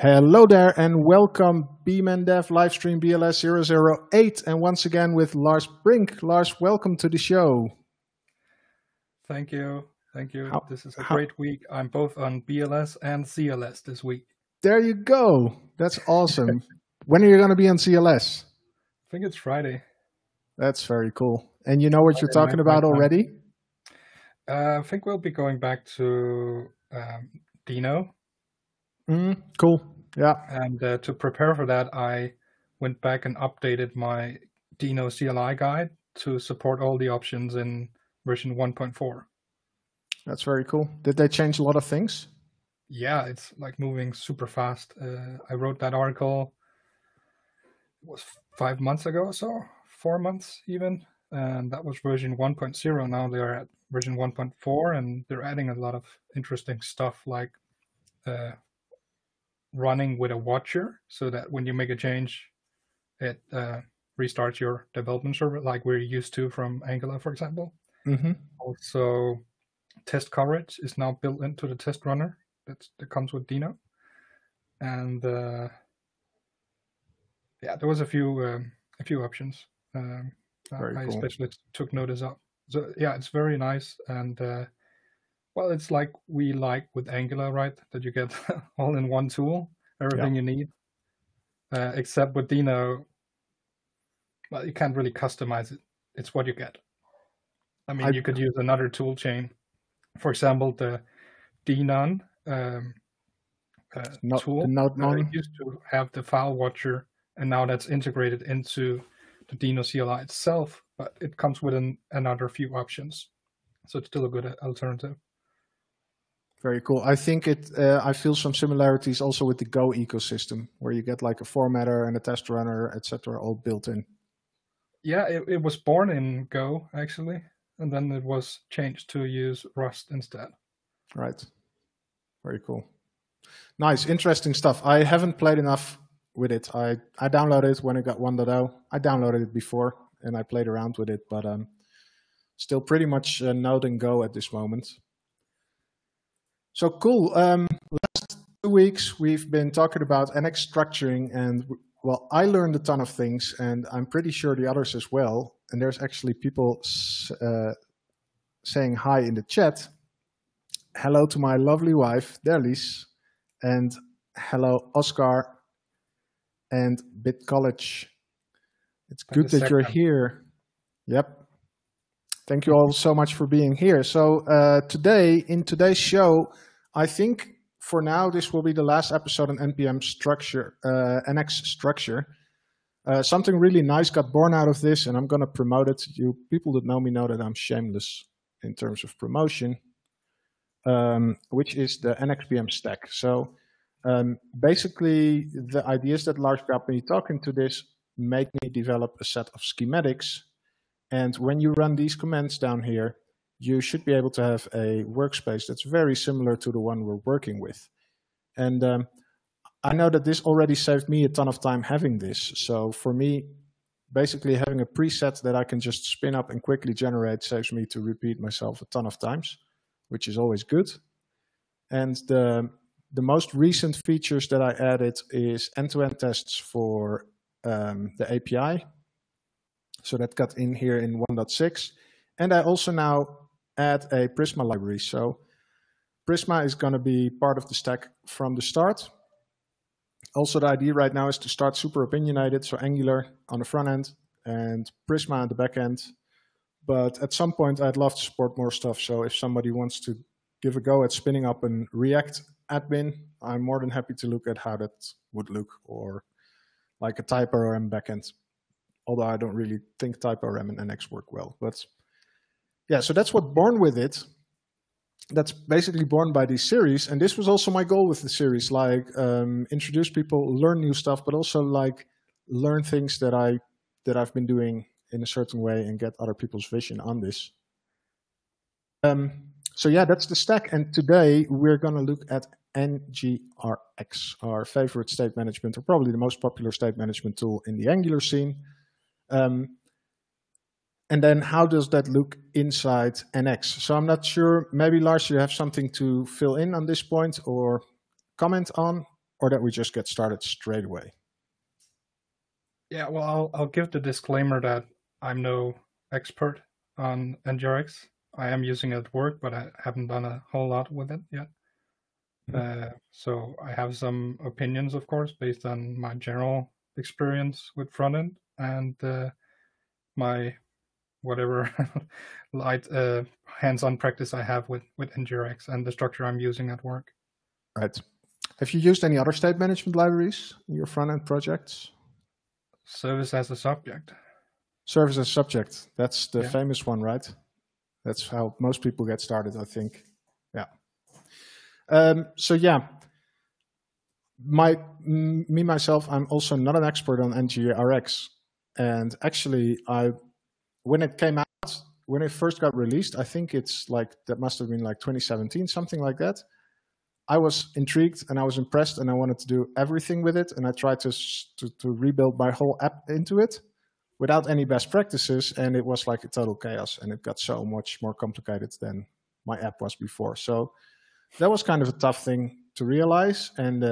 Hello there and welcome, Beemandev livestream BLS 008, and once again with Lars Brink. Lars, welcome to the show. Thank you. Thank you. This is a great week. I'm both on BLS and CLS this week. There you go. That's awesome. When are you going to be on CLS? I think it's Friday. That's very cool. And you know what you're talking about already? I think we'll be going back to Deno. Cool. Yeah. And to prepare for that, I went back and updated my Deno CLI guide to support all the options in version 1.4. That's very cool. Did they change a lot of things? Yeah, it's like moving super fast. I wrote that article, it was 5 months ago or so, 4 months even. And that was version 1.0. Now they're at version 1.4 and they're adding a lot of interesting stuff like running with a watcher so that when you make a change, it restarts your development server like we're used to from Angular, for example. Mm-hmm. Also, test coverage is now built into the test runner that comes with Deno. And yeah, there was a few options I especially took notice of. So yeah, it's very nice. And well, it's like we like with Angular, right? That you get all in one tool, everything you need. Except with Deno, well, you can't really customize it. It's what you get. I mean, you could use another tool chain. For example, the dnon tool used to have the file watcher, and now that's integrated into the Deno CLI itself, but it comes with another few options. So it's still a good alternative. Very cool. I think I feel some similarities also with the Go ecosystem, where you get like a formatter and a test runner, etc., all built in. Yeah, it was born in Go, actually. And then it was changed to use Rust instead. Right. Very cool. Nice. Interesting stuff. I haven't played enough with it. I downloaded it when it got 1.0. I downloaded it before and I played around with it, but still pretty much Node and Go at this moment. So cool. Last 2 weeks, we've been talking about NX structuring, and well, I learned a ton of things, and I'm pretty sure the others as well. And there's actually people saying hi in the chat. Hello to my lovely wife, Derlis, and hello, Oscar, and BitCollege. It's good that you're here. Yep. Thank you all so much for being here. So today, in today's show, I think for now, this will be the last episode on NPM structure, NX structure. Something really nice got born out of this, and I'm going to promote it. You people that know me know that I'm shameless in terms of promotion, which is the NXPM stack. So basically, the ideas that Lars got me talking to this make me develop a set of schematics. And when you run these commands down here, you should be able to have a workspace that's very similar to the one we're working with. And I know that this already saved me a ton of time having this. So for me, basically having a preset that I can just spin up and quickly generate saves me to repeat myself a ton of times, which is always good. And the most recent features that I added is end-to-end tests for the API. So that got in here in 1.6. And I also now add a Prisma library. So Prisma is going to be part of the stack from the start. Also, the idea right now is to start super opinionated, so Angular on the front end and Prisma on the back end. But at some point, I'd love to support more stuff. So if somebody wants to give a go at spinning up a React admin, I'm more than happy to look at how that would look, or like a TypeORM backend. Although I don't really think TypeORM and NX work well. But yeah, so that's what born with it. That's basically born by these series. And this was also my goal with the series, like introduce people, learn new stuff, but also like learn things that I've been doing in a certain way and get other people's vision on this. So yeah, that's the stack. And today we're going to look at NGRX, our favorite state management, or probably the most popular state management tool in the Angular scene. And then how does that look inside NX? So I'm not sure, maybe Lars, you have something to fill in on this point or comment on, or that we just get started straight away? Yeah, well, I'll give the disclaimer that I'm no expert on NGRX. I am using it at work, but I haven't done a whole lot with it yet. So I have some opinions, of course, based on my general experience with front end and my whatever light hands-on practice I have with NGRX and the structure I'm using at work. Right. Have you used any other state management libraries in your front end projects? Service as a subject. Service as a subject. That's the famous one, right? That's how most people get started, I think. Yeah. So yeah, myself, I'm also not an expert on NGRX. And actually, when it came out, when it first got released, I think it's like, that must have been like 2017, something like that. I was intrigued and I was impressed and I wanted to do everything with it. And I tried to rebuild my whole app into it without any best practices. And it was like a total chaos, and it got so much more complicated than my app was before. So that was kind of a tough thing to realize, and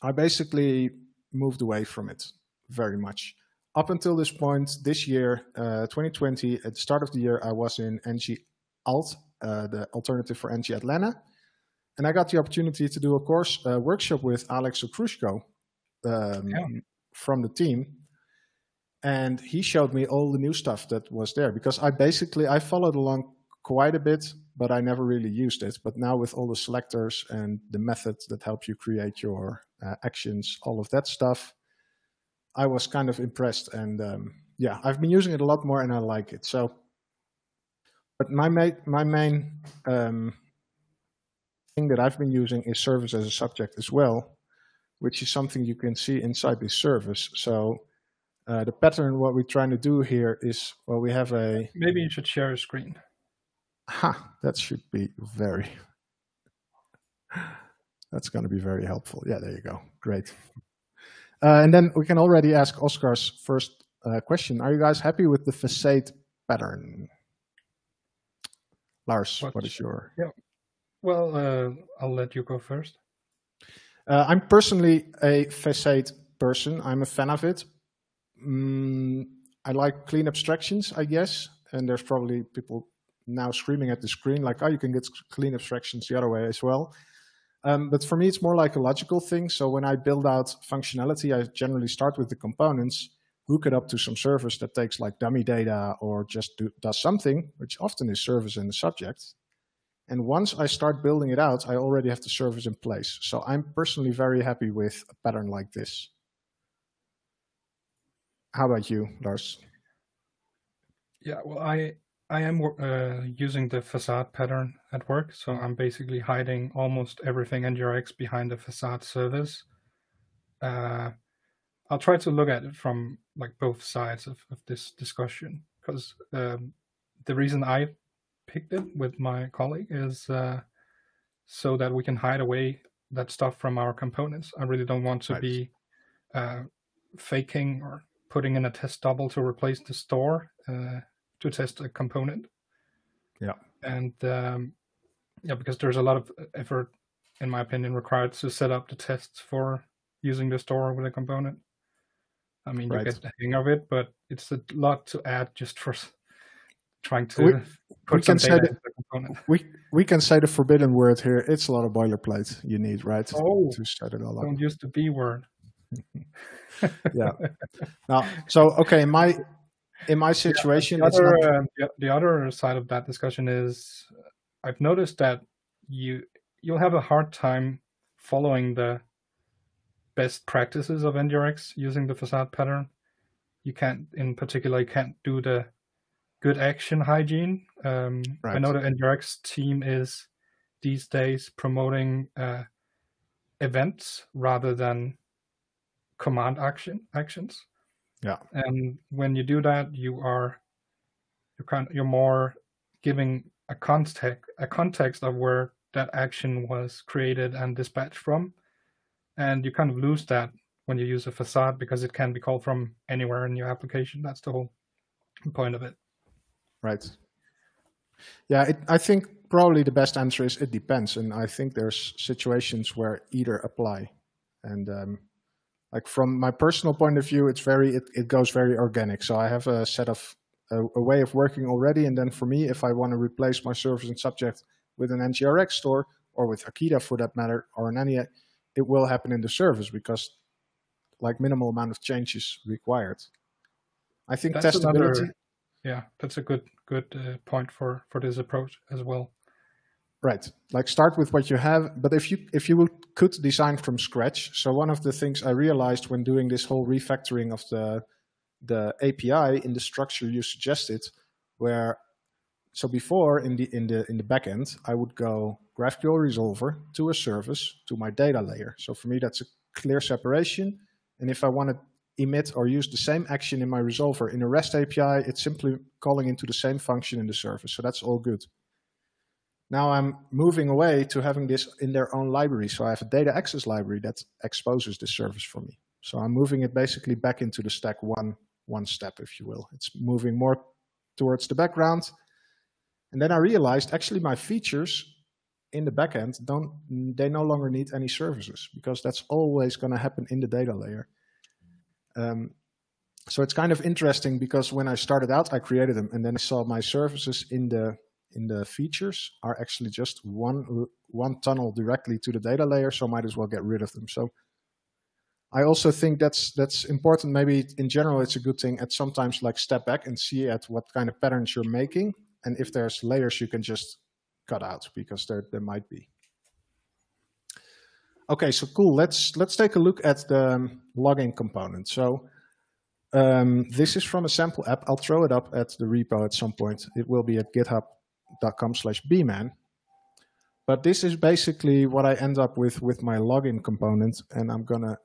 I basically moved away from it very much. Up until this point, this year, 2020, at the start of the year, I was in NG Alt, the alternative for NG Atlanta, and I got the opportunity to do a course workshop with Alex Okrushko from the team, and he showed me all the new stuff that was there, because I followed along quite a bit, but I never really used it. But now with all the selectors and the methods that help you create your actions, all of that stuff, I was kind of impressed. And yeah, I've been using it a lot more and I like it. So, but my main thing that I've been using is service as a subject as well, which is something you can see inside this service. So the pattern, what we're trying to do here is, well, we have a... Maybe you should share a screen. Ha, that should be very, that's going to be very helpful. Yeah, there you go. Great. And then we can already ask Oscar's first question. Are you guys happy with the facade pattern? Lars, what is your... Yeah. Well, I'll let you go first. I'm personally a facade person. I'm a fan of it. I like clean abstractions, I guess. And there's probably people now screaming at the screen like, oh, you can get clean abstractions the other way as well. But for me, it's more like a logical thing. So when I build out functionality, I generally start with the components, hook it up to some service that takes like dummy data or just does something, which often is service and the subject. And once I start building it out, I already have the service in place. So I'm personally very happy with a pattern like this. How about you, Lars? Yeah, well, I am using the facade pattern at work, so I'm basically hiding almost everything NGRX behind the facade service. I'll try to look at it from like both sides of this discussion, because the reason I picked it with my colleague is so that we can hide away that stuff from our components. I really don't want to be faking or putting in a test double to replace the store. To test a component. Yeah. And yeah, because there's a lot of effort, in my opinion, required to set up the tests for using the store with a component. I mean, you get the hang of it, but it's a lot to add just for trying to put some data into the component. We can say the forbidden word here. It's a lot of boilerplate you need, right? Oh, to set it all up. Don't use the B word. Yeah. Now, so, okay, in my situation, yeah, the other side of that discussion is I've noticed that you'll have a hard time following the best practices of NGRX using the facade pattern. You can't, in particular, you can't do the good action hygiene. Right. I know the NGRX team is these days promoting events rather than command actions. Yeah, and when you do that, you're more giving a context of where that action was created and dispatched from, and you kind of lose that when you use a facade because it can be called from anywhere in your application. That's the whole point of it. Right. Yeah, I think probably the best answer is it depends. And I think there's situations where either apply. And like from my personal point of view, it's very, it goes very organic. So I have a set of, a way of working already. And then for me, if I want to replace my service and subject with an NGRX store or with Akida for that matter, or an NEA, it will happen in the service because like minimal amount of change is required. I think that's testability. Another, yeah, that's a good point for this approach as well. Right, like start with what you have, but if you could design from scratch. So one of the things I realized when doing this whole refactoring of the API in the structure you suggested, where so before in the backend I would go GraphQL resolver to a service to my data layer. So for me that's a clear separation, and if I want to emit or use the same action in my resolver in a REST API, it's simply calling into the same function in the service. So that's all good. Now I'm moving away to having this in their own library. So I have a data access library that exposes this service for me. So I'm moving it basically back into the stack one step, if you will. It's moving more towards the background. And then I realized actually my features in the backend, they no longer need any services because that's always going to happen in the data layer. So it's kind of interesting because when I started out, I created them and then I saw my services in the features are actually just one tunnel directly to the data layer, so might as well get rid of them. So I also think that's important. Maybe in general, it's a good thing at sometimes like step back and see at what kind of patterns you're making. And if there's layers you can just cut out because there might be. Okay, so cool. Let's take a look at the logging component. So this is from a sample app. I'll throw it up at the repo at some point. It will be at github.com/bman. But this is basically what I end up with my login component, and I'm gonna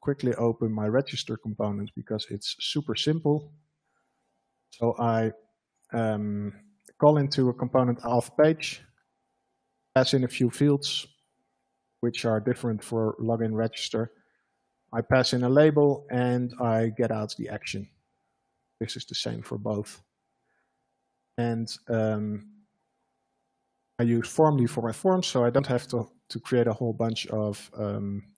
quickly open my register component because it's super simple. So I call into a component auth page, pass in a few fields, which are different for login register. I pass in a label and I get out the action. This is the same for both. And I use Formly for my forms, so I don't have to create a whole bunch of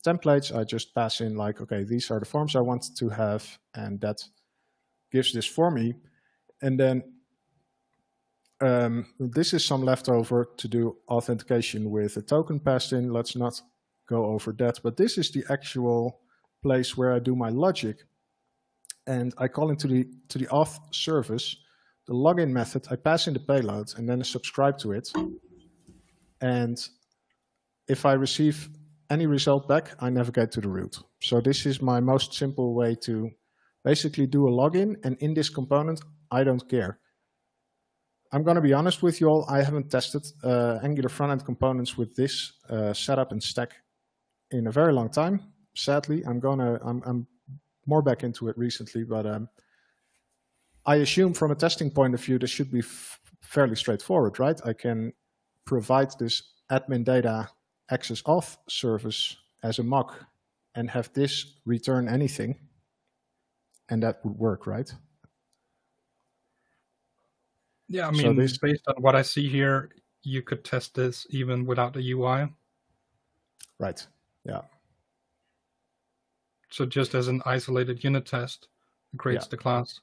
templates. I just pass in like, okay, these are the forms I want to have, and that gives this for me. And then this is some leftover to do authentication with a token passed in. Let's not go over that, but this is the actual place where I do my logic. And I call into the auth service the login method, I pass in the payload and then subscribe to it. And if I receive any result back, I navigate to the root. So this is my most simple way to basically do a login. And in this component, I don't care. I'm going to be honest with you all, I haven't tested Angular front-end components with this setup and stack in a very long time. Sadly, I'm more back into it recently, but I assume from a testing point of view, this should be fairly straightforward, right? I can provide this admin data access auth service as a mock and have this return anything. And that would work, right? Yeah, I mean, so this, based on what I see here, you could test this even without the UI. Right, yeah. So just as an isolated unit test, it creates the class.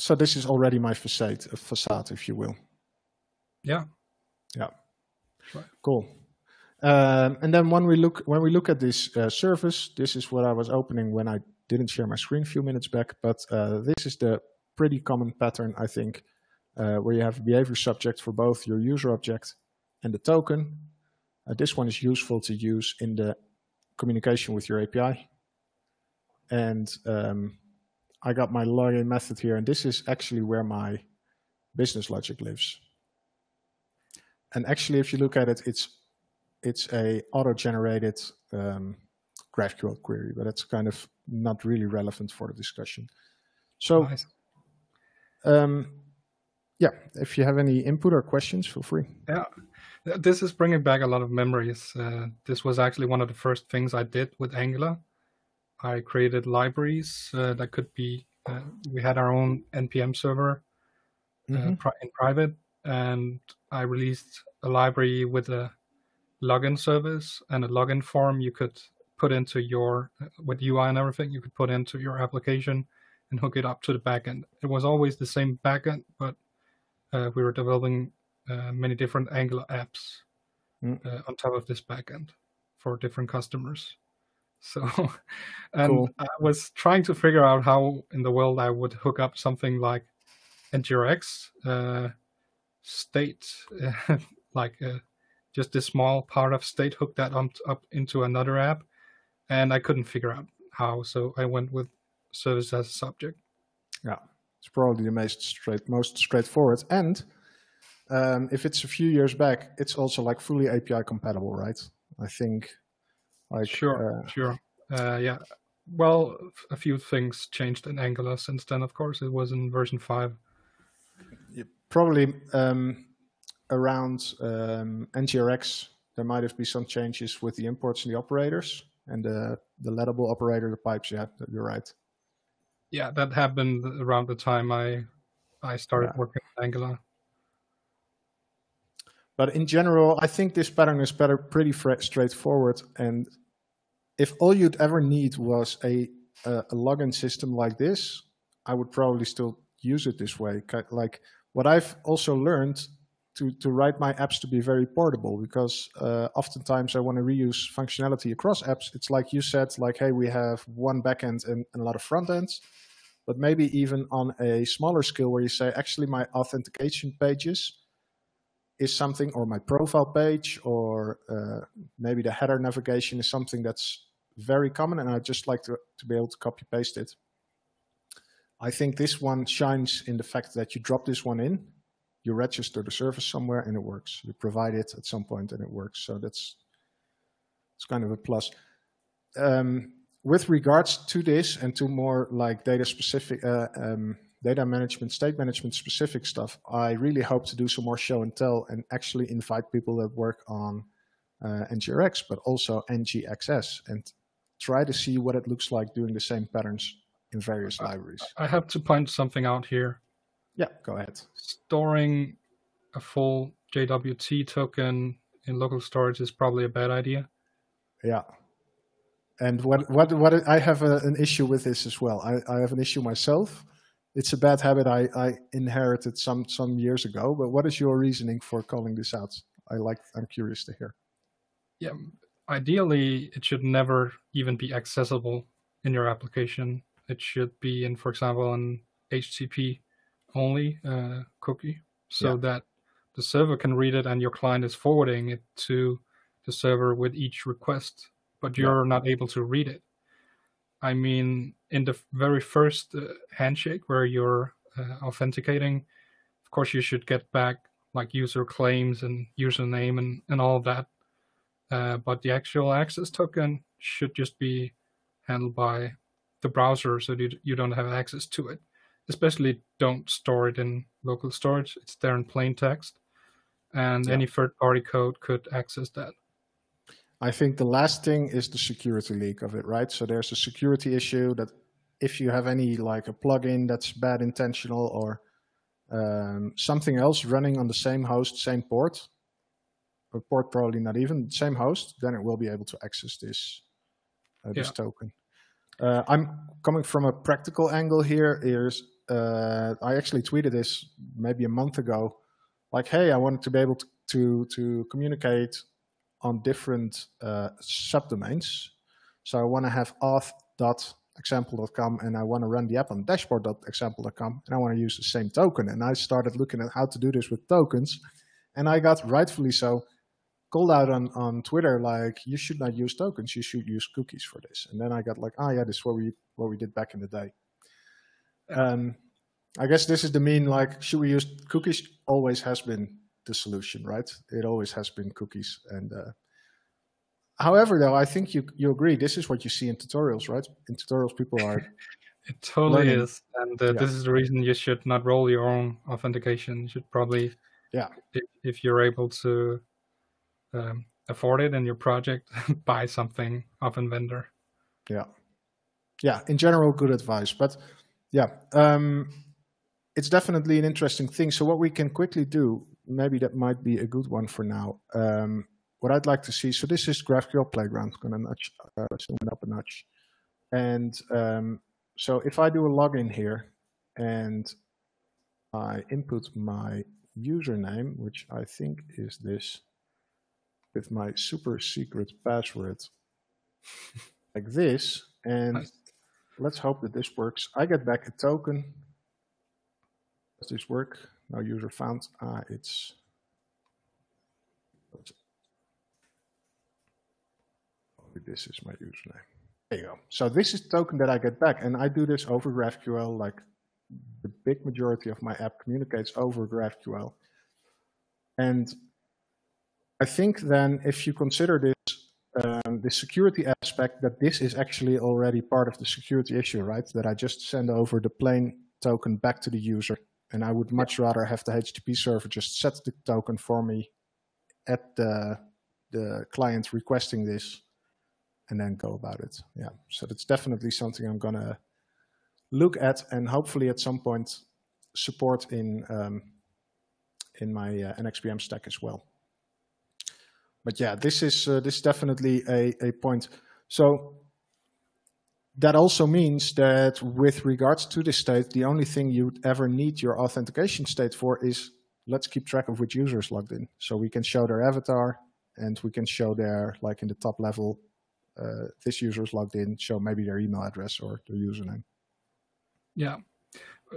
So this is already my facade, if you will. Yeah. Yeah. Right. Cool. And then when we look at this service, this is what I was opening when I didn't share my screen a few minutes back. But this is the pretty common pattern, I think, where you have a behavior subject for both your user object and the token. This one is useful to use in the communication with your API. And I got my login method here, and this is actually where my business logic lives. And actually, if you look at it, it's a auto-generated GraphQL query, but that's kind of not really relevant for the discussion. So, nice. Yeah, if you have any input or questions, feel free. Yeah, this is bringing back a lot of memories. This was actually one of the first things I did with Angular. I created libraries that could be, we had our own NPM server in private, and I released a library with a login service and a login form you could put into your, with UI and everything, you could put into your application and hook it up to the backend. It was always the same backend, but we were developing many different Angular apps on top of this backend for different customers. So, and cool. I was trying to figure out how in the world I would hook up something like NGRX state, like just this small part of state, hook that up into another app. And I couldn't figure out how, so I went with service as a subject. Yeah, it's probably the most straightforward. And if it's a few years back, it's also like fully API compatible, right? I think. Like, sure, yeah. Well, a few things changed in Angular since then, of course. It was in version 5. Yeah, probably around NGRX, there might have been some changes with the imports and the operators and the lettable operator, the pipes. Yeah, you're right. Yeah, that happened around the time I started working with Angular. But in general, I think this pattern is pretty straightforward. And if all you'd ever need was a login system like this, I would probably still use it this way. Like what I've also learned to write my apps to be very portable, because oftentimes I want to reuse functionality across apps. It's like you said, like, hey, we have one backend and a lot of front ends. But maybe even on a smaller scale where you say, actually, my authentication pages is something, or my profile page, or maybe the header navigation is something that's very common, and I'd just like to be able to copy paste it. I think this one shines in the fact that you drop this one in, you register the service somewhere, and it works. You provide it at some point, and it works. So it's kind of a plus. With regards to this and to more like data-specific data management, state management specific stuff, I really hope to do some more show and tell and actually invite people that work on NGRX, but also NGXS, and try to see what it looks like doing the same patterns in various libraries. I have to point something out here. Yeah, go ahead. Storing a full JWT token in local storage is probably a bad idea. Yeah. And what I have an issue with this as well. I have an issue myself. It's a bad habit I inherited some years ago, but what is your reasoning for calling this out? I'm curious to hear. Yeah, ideally, it should never even be accessible in your application. It should be in, for example, an HTTP only cookie, so that the server can read it and your client is forwarding it to the server with each request, but you're not able to read it. I mean, in the very first handshake where you're authenticating, of course, you should get back like user claims and username and all that. But the actual access token should just be handled by the browser, so that you don't have access to it. Especially don't store it in local storage. It's there in plain text, and any third-party code could access that. I think the last thing is the security leak of it, right? So there's a security issue that if you have any, like a plugin that's bad intentional or something else running on the same host, same port, or port probably not even, same host, then it will be able to access this, this token. I'm coming from a practical angle here. I actually tweeted this maybe a month ago, like, hey, I wanted to be able to communicate on different subdomains. So I want to have auth.example.com, and I want to run the app on dashboard.example.com, and I want to use the same token. And I started looking at how to do this with tokens, and I got, rightfully so, called out on Twitter, like, you should not use tokens, you should use cookies for this. And then I got like, oh yeah, this is what we did back in the day. I guess this is the mean, like, should we use cookies? Always has been the solution, right? It always has been cookies. And however, though, I think you agree, this is what you see in tutorials, right? In tutorials, people are it totally learning. Is, and this is the reason you should not roll your own authentication. You should probably, if you're able to afford it in your project, buy something off a vendor. Yeah. In general, good advice, but it's definitely an interesting thing. So what we can quickly do maybe that might be a good one for now. What I'd like to see, so this is GraphQL Playground. I'm going to zoom it up a notch. And so if I do a login here and I input my username, which I think is this, with my super secret password like this, and nice. Let's hope that this works. I get back a token. Does this work? No user found. Ah, it's... This is my username. There you go. So this is the token that I get back, and I do this over GraphQL. Like the big majority of my app communicates over GraphQL. And I think then, if you consider this the security aspect, that this is actually already part of the security issue, right? That I just send over the plain token back to the user, and I would much rather have the HTTP server just set the token for me at the client requesting this, and then go about it. Yeah, so that's definitely something I'm gonna look at, and hopefully at some point support in my NXPM stack as well. But yeah, this is definitely a point. So that also means that with regards to the state, the only thing you'd ever need your authentication state for is let's keep track of which user is logged in. So we can show their avatar, and we can show their, like in the top level, this user is logged in, show maybe their email address or their username. Yeah,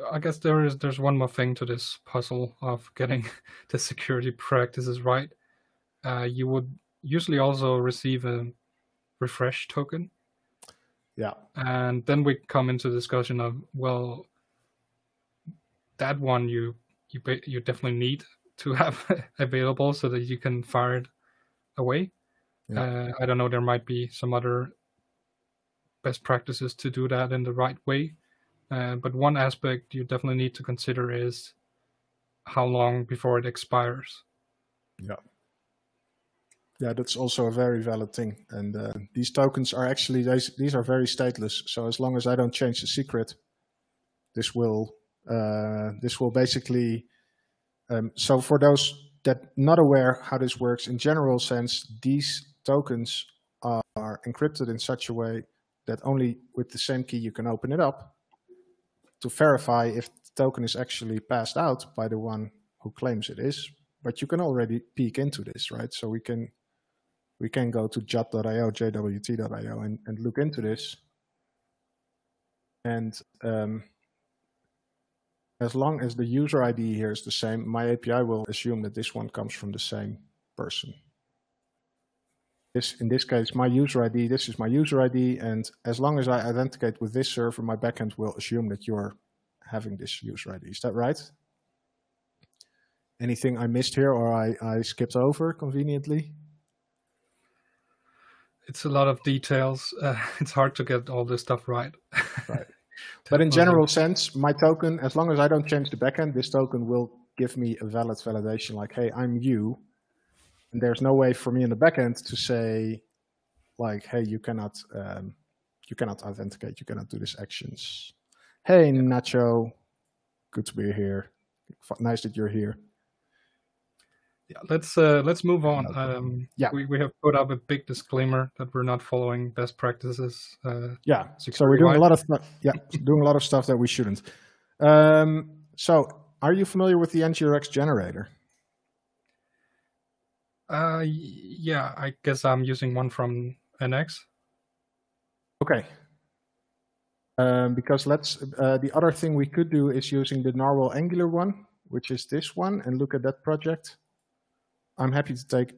I guess there's one more thing to this puzzle of getting the security practices right. You would usually also receive a refresh token. Yeah. And then we come into discussion of, well, that one you definitely need to have available so that you can fire it away. Yeah. I don't know, there might be some other best practices to do that in the right way. But one aspect you definitely need to consider is how long before it expires. Yeah. Yeah, that's also a very valid thing. And these tokens are actually, these are very stateless. So as long as I don't change the secret, this will basically, so for those that not aware how this works in general sense, these tokens are encrypted in such a way that only with the same key you can open it up to verify if the token is actually passed out by the one who claims it is. But you can already peek into this, right? So we can go to jwt.io, jwt.io, and look into this. And as long as the user ID here is the same, my API will assume that this one comes from the same person. In this case, my user ID, this is my user ID. And as long as I authenticate with this server, my backend will assume that you're having this user ID. Is that right? Anything I missed here or I skipped over conveniently? It's a lot of details. It's hard to get all this stuff right. Right. But in general sense, my token, as long as I don't change the backend, this token will give me a valid validation like, hey, I'm you. And there's no way for me in the backend to say, like, hey, you cannot authenticate, you cannot do these actions. Hey, Nacho, good to be here. Nice that you're here. Yeah, let's move on. Yeah, we have put up a big disclaimer that we're not following best practices. Yeah, so we're doing a lot of stuff that we shouldn't. So, are you familiar with the NGRX generator? Yeah, I guess I'm using one from NX. Okay. Because the other thing we could do is using the Narwhal Angular one, which is this one, and look at that project. I'm happy to take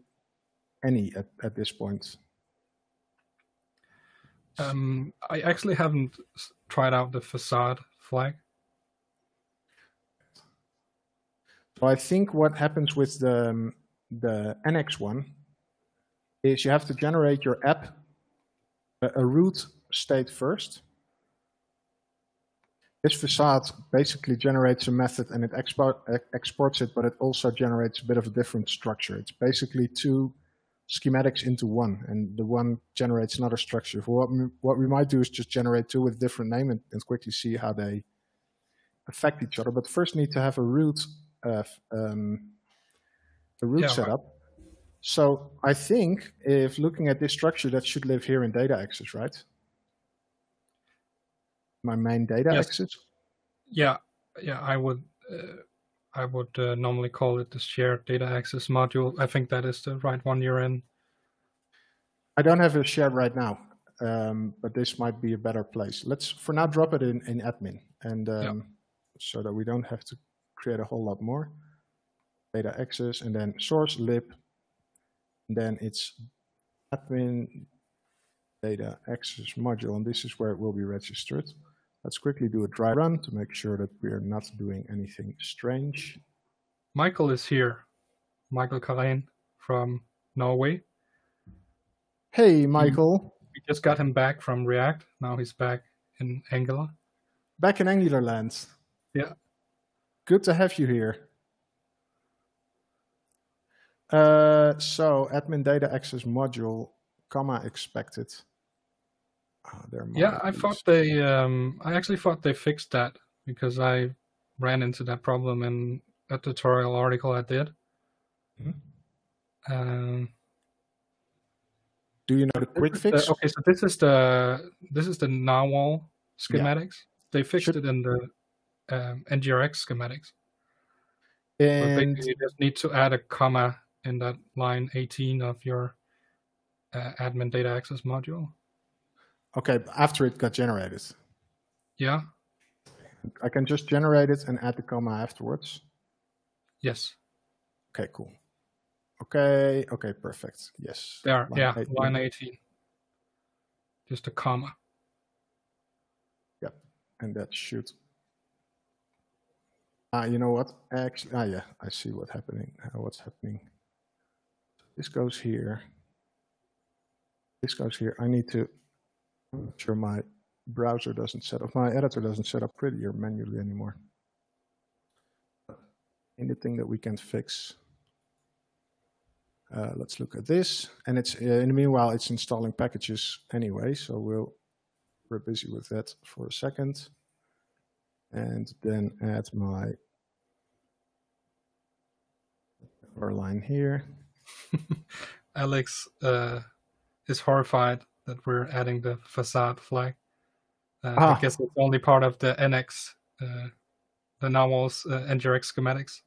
any at this point. I actually haven't tried out the facade flag. So I think what happens with the NX one is you have to generate your app, a root state first. This facade basically generates a method and it exports it, but it also generates a bit of a different structure. It's basically two schematics into one, and the one generates another structure. What we might do is just generate two with different name and quickly see how they affect each other. But first need to have a root the root setup. So I think if looking at this structure, that should live here in data access, right? My main data access. Yeah, yeah. I would normally call it the shared data access module. I think that is the right one you're in. I don't have a shared right now, but this might be a better place. Let's for now drop it in admin, and so that we don't have to create a whole lot more. Data access, and then source lib. And then it's admin data access module, and this is where it will be registered. Let's quickly do a dry run to make sure that we are not doing anything strange. Michael is here. Michael Karain from Norway. Hey, Michael. We just got him back from React. Now he's back in Angular. Back in Angular lands. Yeah. Good to have you here. So admin data access module, comma expected. Yeah, I thought they. I actually thought they fixed that because I ran into that problem in a tutorial article I did. Mm-hmm. Do you know the quick fix? Okay, so this is the narwhal schematics. Yeah. They fixed it in the NGRX schematics. And basically you just need to add a comma in that line 18 of your admin data access module. Okay, after it got generated. Yeah. I can just generate it and add the comma afterwards? Yes. Okay, cool. Okay, okay, perfect. Yes. There, yeah, 18. Line 18. Just a comma. Yep, and that should... you know what? Actually, yeah, I see what's happening. This goes here. This goes here. I need to make sure my browser doesn't set up, my editor doesn't set up prettier manually anymore. Anything that we can fix. Let's look at this. And it's in the meanwhile, it's installing packages anyway. So we're busy with that for a second. And then add my line here. Alex is horrified that we're adding the facade flag. I guess it's only part of the NX, the narwhal's NGRX schematics.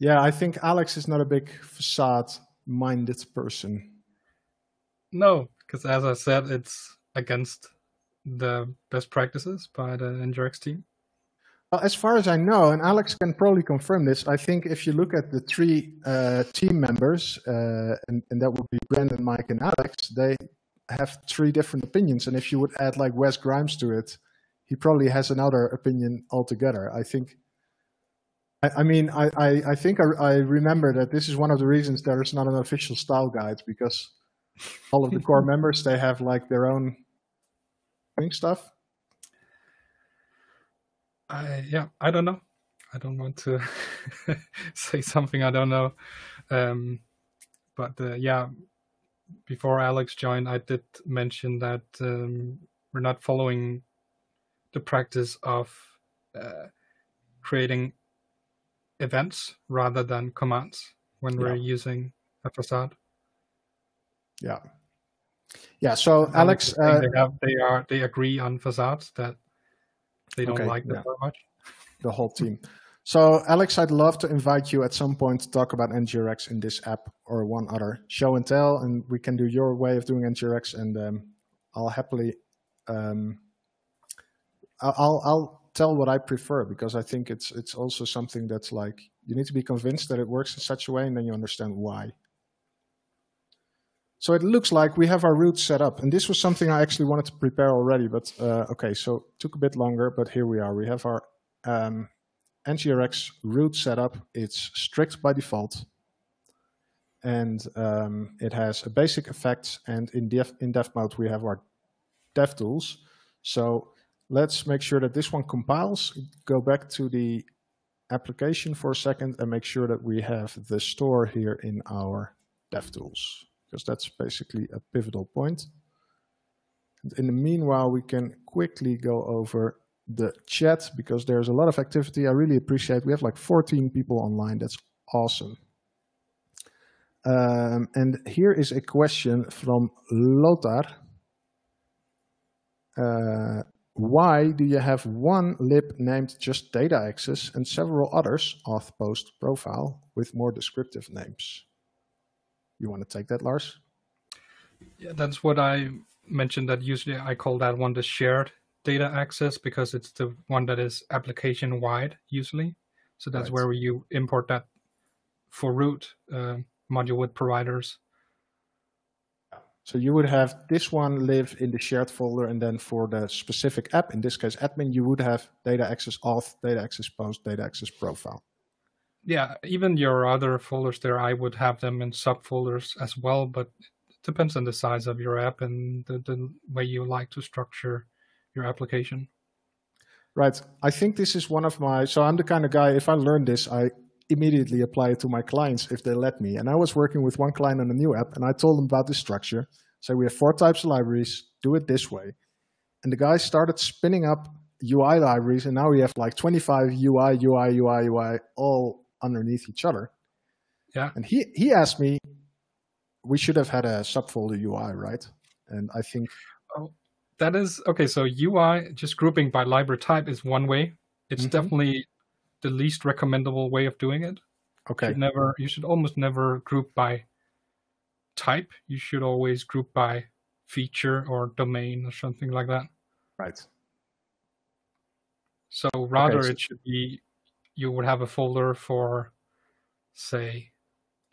Yeah, I think Alex is not a big facade-minded person. No, because as I said, it's against the best practices by the NGRX team? Well, as far as I know, and Alex can probably confirm this, I think if you look at the three team members, and that would be Brandon, Mike, and Alex, they have three different opinions. And if you would add like Wes Grimes to it, he probably has another opinion altogether. I think, I remember that this is one of the reasons there is not an official style guide, because all of the core members, they have like their own stuff. Yeah, I don't know. I don't want to say something I don't know. But yeah, before Alex joined, I did mention that we're not following the practice of creating events rather than commands when we're using a facade. Yeah. Yeah, so Alex, they agree on facades that they don't like them very much. The whole team. So Alex, I'd love to invite you at some point to talk about NGRX in this app or one other show and tell, and we can do your way of doing NGRX, and I'll happily, I'll tell what I prefer, because I think it's also something that's like you need to be convinced that it works in such a way, and then you understand why. So it looks like we have our route set up, and this was something I actually wanted to prepare already, but okay, so took a bit longer, but here we are. We have our NGRX route set up. It's strict by default, and it has a basic effects, and in dev mode, we have our dev tools. So let's make sure that this one compiles. Go back to the application for a second and make sure that we have the store here in our dev tools, because that's basically a pivotal point. And in the meanwhile, we can quickly go over the chat because there's a lot of activity. I really appreciate it. We have like 14 people online. That's awesome. And here is a question from Lothar. Why do you have one lib named just data access and several others, auth, post, profile, with more descriptive names? You want to take that, Lars? Yeah, that's what I mentioned, that usually I call that one the shared data access because it's the one that is application wide usually. So that's right. Where you import that for root module with providers. So you would have this one live in the shared folder, and then for the specific app, in this case admin, you would have data access auth, data access post, data access profile. Yeah, even your other folders there, I would have them in subfolders as well, but it depends on the size of your app and the way you like to structure your application. Right. I think this is one of my, so I'm the kind of guy, if I learn this, I immediately apply it to my clients if they let me. And I was working with one client on a new app, and I told them about this structure. So we have 4 types of libraries, do it this way. And the guy started spinning up UI libraries, and now we have like 25 UI, UI, UI, UI, all underneath each other. Yeah. And he asked me, we should have had a subfolder UI, right? And I think... Oh, that is, okay, so UI, just grouping by library type is one way. It's definitely the least recommendable way of doing it. Okay. You should almost never group by type. You should always group by feature or domain or something like that. Right. So rather it should be, you would have a folder for, say,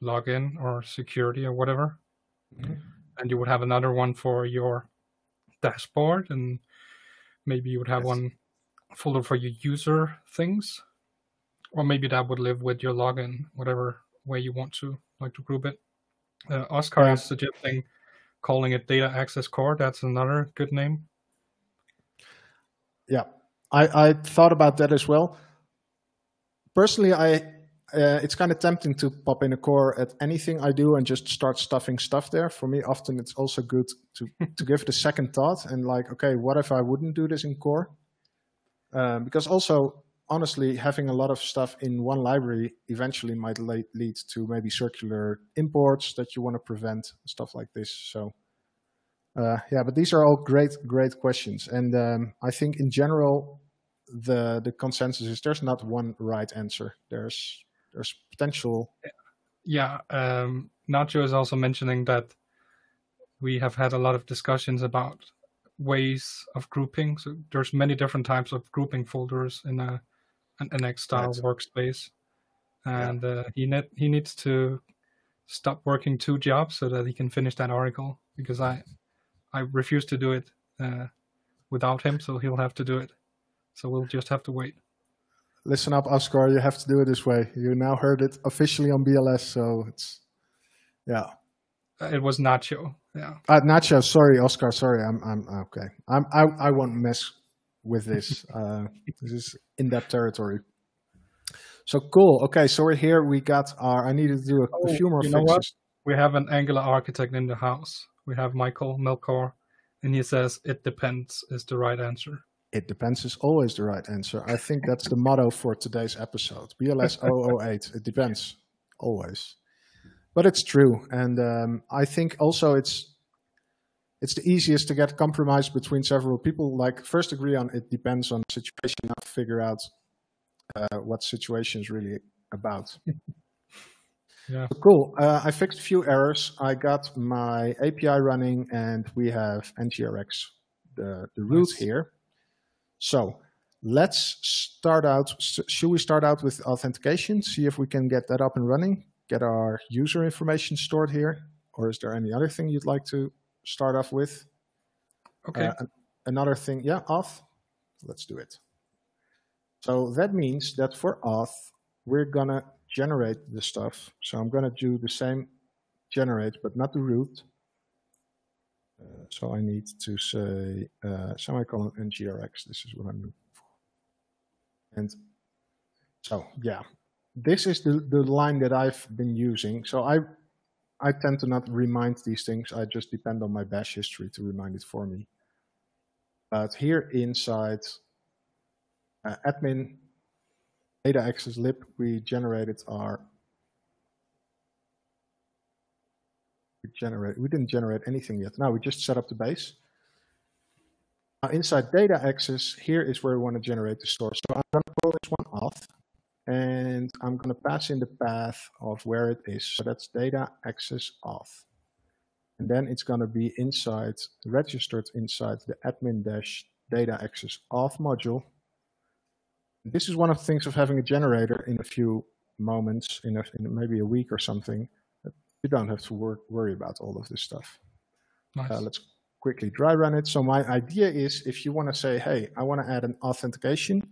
login or security or whatever. Mm-hmm. And you would have another one for your dashboard, and maybe you would have one folder for your user things. Or maybe that would live with your login, whatever way you want to like to group it. Oscar is suggesting calling it data access core. That's another good name. Yeah, I thought about that as well. Personally, it's kind of tempting to pop in a core at anything I do and just start stuffing stuff there. For me, often it's also good to give it a second thought and like, okay, what if I wouldn't do this in core? Because also, honestly, having a lot of stuff in one library eventually might lead to maybe circular imports that you want to prevent, stuff like this. So yeah, but these are all great, great questions. And I think in general, the consensus is there's not one right answer. There's potential. Yeah, Nacho is also mentioning that we have had a lot of discussions about ways of grouping. So there's many different types of grouping folders in an NX style workspace, and he needs to stop working 2 jobs so that he can finish that article, because I refuse to do it without him, so he'll have to do it. So we'll just have to wait. Listen up, Oscar, you have to do it this way. You now heard it officially on BLS, so it's, yeah. It was Nacho, yeah. Nacho, sorry, Oscar, sorry, I'm okay. I won't mess with this. This is in that territory. So cool. Okay, so we're here. We got our. I needed to do a few more fixes. What? We have an Angular architect in the house. We have Michael Melkor, and he says it depends is the right answer. It depends is always the right answer. I think that's the motto for today's episode. BLS 008. It depends always. But it's true, and I think also it's the easiest to get compromise between several people. Like, first agree on it depends on the situation, now figure out what situation is really about. Yeah. So cool. I fixed a few errors. I got my API running, and we have NGRX, the root here. So let's start out. Should we start out with authentication? See if we can get that up and running. Get our user information stored here, or is there any other thing you'd like to start off with? Okay. Another thing, yeah, auth, let's do it. So that means that for auth, we're gonna generate the stuff. So I'm gonna do the same generate, but not the root. So I need to say semicolon NGRX, this is what I'm looking for. And so, yeah. This is the line that I've been using. So I tend to not remind these things. I just depend on my bash history to remind it for me. But here inside admin, data access lib, we didn't generate anything yet. Now we just set up the base. Now inside data access, here is where we want to generate the source. So I'm going to call this one auth, and I'm going to pass in the path of where it is. So that's data access auth. And then it's going to be inside, registered inside the admin dash data access auth module. This is one of the things of having a generator in a few moments, in maybe a week or something. You don't have to worry about all of this stuff. Nice. Let's quickly dry run it. So my idea is, if you want to say, hey, I want to add an authentication,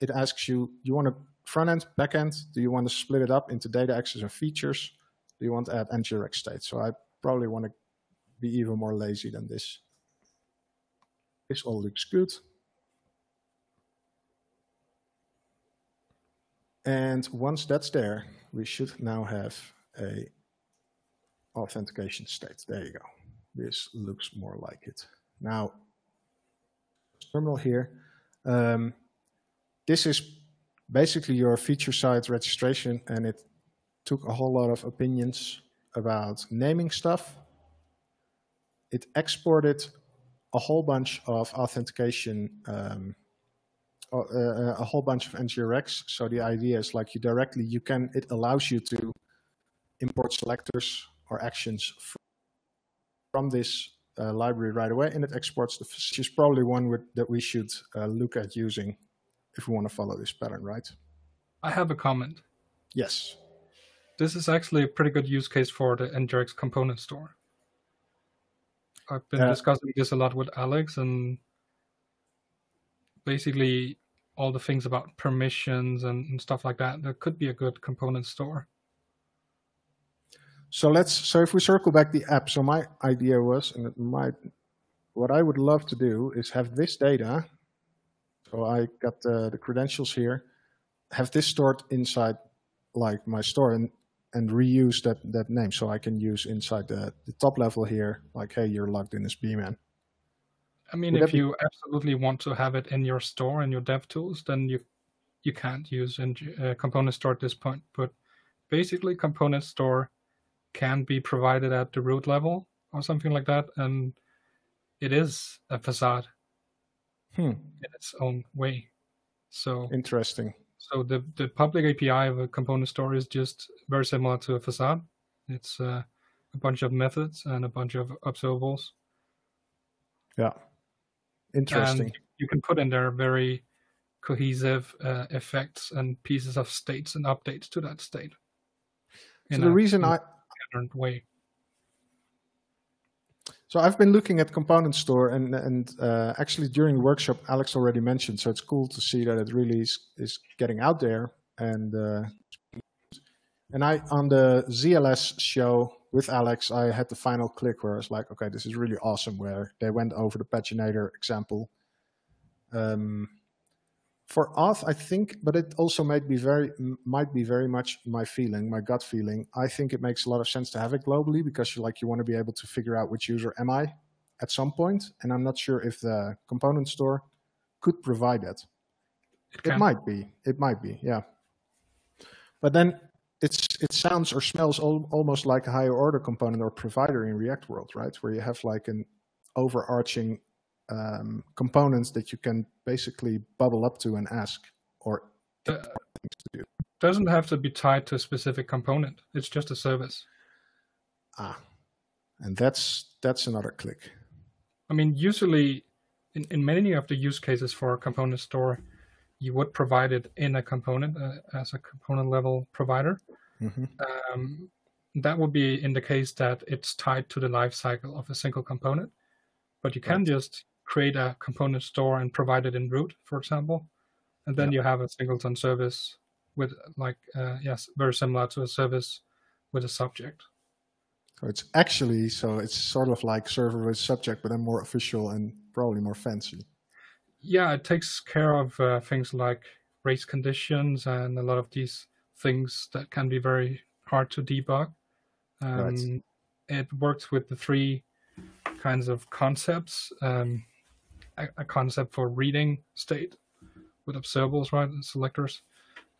it asks you, do you want a front end, back end? Do you want to split it up into data access and features? Do you want to add NGRX state? So I probably want to be even more lazy than this. This all looks good. And once that's there, we should now have a authentication state. There you go. This looks more like it. Now, terminal here. This is basically your feature side registration, and it took a whole lot of opinions about naming stuff. It exported a whole bunch of authentication, a whole bunch of NGRX. So the idea is, like, you directly, you can, it allows you to import selectors or actions from this library right away, and it exports the, which is probably one that we should look at using if we want to follow this pattern, right? I have a comment. Yes. This is actually a pretty good use case for the NGRX component store. I've been discussing this a lot with Alex, and basically all the things about permissions and stuff like that, that could be a good component store. So let's, so if we circle back the app, so my idea was, and what I would love to do is have this data, so I got the credentials here, have this stored inside, like, my store, and reuse that name, so I can use inside the top level here, like, hey, you're logged in as Beeman. I mean, if you absolutely want to have it in your store, in your dev tools, then you can't use component store at this point, but basically component store can be provided at the root level or something like that, and it is a facade in its own way. So interesting. So the public API of a component store is just very similar to a facade. It's a bunch of methods and a bunch of observables. Yeah, interesting. And you can put in there very cohesive effects and pieces of states and updates to that state. So the reason I way. So I've been looking at component store, and actually during the workshop, Alex already mentioned. So it's cool to see that it really is getting out there. And I, on the ZLS show with Alex, I had the final click where I was like, okay, this is really awesome. Where they went over the paginator example. For auth, I think, but it also might be very much my feeling, my gut feeling. I think it makes a lot of sense to have it globally, because you want to be able to figure out which user am I at some point, and I'm not sure if the component store could provide that. It might be, yeah. But then it sounds or smells almost like a higher order component or provider in React world, right? Where you have like an overarching components that you can basically bubble up to and ask or things to do. Doesn't have to be tied to a specific component. It's just a service. Ah, and that's another click. I mean, usually in many of the use cases for a component store, you would provide it in a component as a component level provider. Mm-hmm. That would be in the case that it's tied to the lifecycle of a single component, but you can just create a component store and provide it in root, for example, and then you have a singleton service with, like, yes, very similar to a service with a subject. So it's actually, so it's sort of like server with subject, but then more official and probably more fancy. Yeah, it takes care of things like race conditions and a lot of these things that can be very hard to debug. Right. It works with the three kinds of concepts. A concept for reading state, with observables, right, and selectors,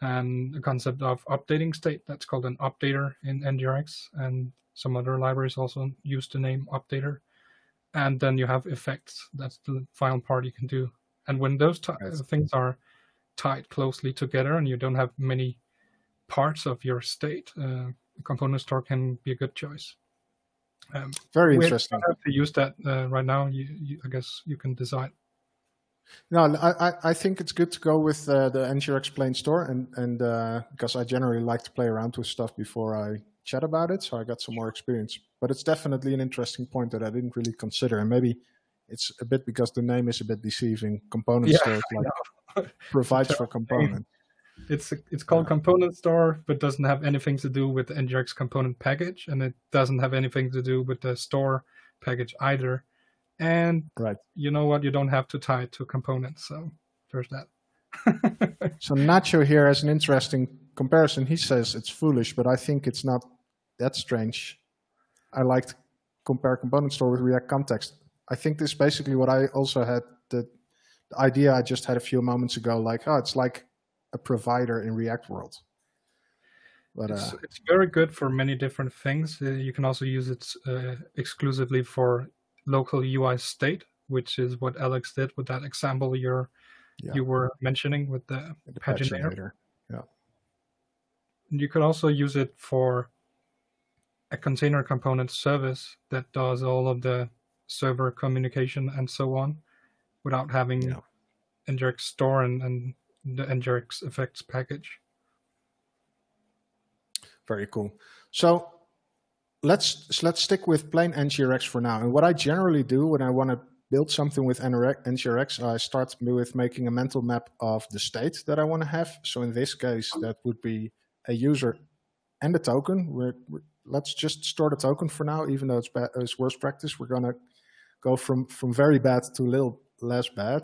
and the concept of updating state. That's called an updater in NGRX, and some other libraries also use the name updater. And then you have effects. That's the final part you can do. And when those things are tied closely together and you don't have many parts of your state, component store can be a good choice. Very interesting. We have to use that right now. I guess you can decide. No, I think it's good to go with the NGRX plain store, and because I generally like to play around with stuff before I chat about it, so I got some more experience. But it's definitely an interesting point that I didn't really consider, and maybe it's a bit because the name is a bit deceiving. Component store like provides for component. It's called component store, but doesn't have anything to do with the NGRX component package, and it doesn't have anything to do with the store package either. And you know what? You don't have to tie it to components, so there's that. So Nacho here has an interesting comparison. He says it's foolish, but I think it's not that strange. I like to compare component store with React context. I think this is basically what I also had, the idea I just had a few moments ago, like, oh, it's like a provider in React world. But, it's very good for many different things. You can also use it exclusively for local UI state, which is what Alex did with that example you were mentioning with the paginator. Yeah. You could also use it for a container component service that does all of the server communication and so on without having NGRX store and the NGRX effects package. Very cool. So let's stick with plain NGRX for now. And what I generally do when I want to build something with NGRX, I start with making a mental map of the state that I want to have. So in this case, that would be a user and a token. Let's just store the token for now, even though it's worst practice. We're going to go from very bad to a little less bad.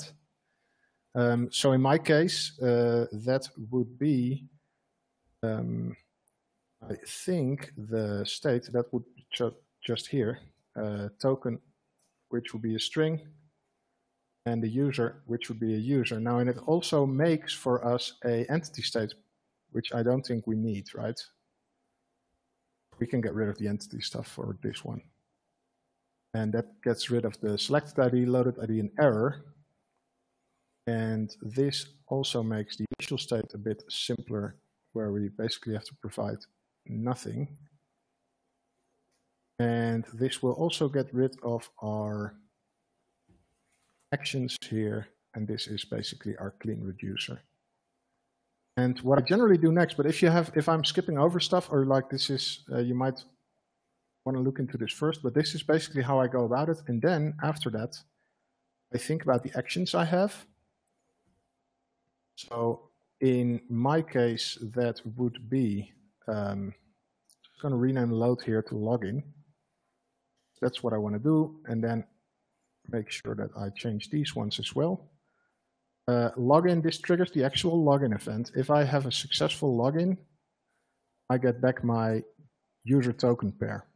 So in my case, that would be, I think the state that would just here, token, which would be a string, and the user, which would be a user. Now, and it also makes for us a entity state, which I don't think we need, right? We can get rid of the entity stuff for this one. And that gets rid of the selected ID, loaded ID, and error. And this also makes the initial state a bit simpler, where we basically have to provide nothing. And this will also get rid of our actions here. And this is basically our clean reducer. And what I generally do next, but if I'm skipping over stuff, or like this is, you might want to look into this first, but this is basically how I go about it. And then after that, I think about the actions I have. So in my case, that would be, I'm going to rename load here to login. That's what I want to do. And then make sure that I change these ones as well. Login, this triggers the actual login event. If I have a successful login, I get back my user token pair.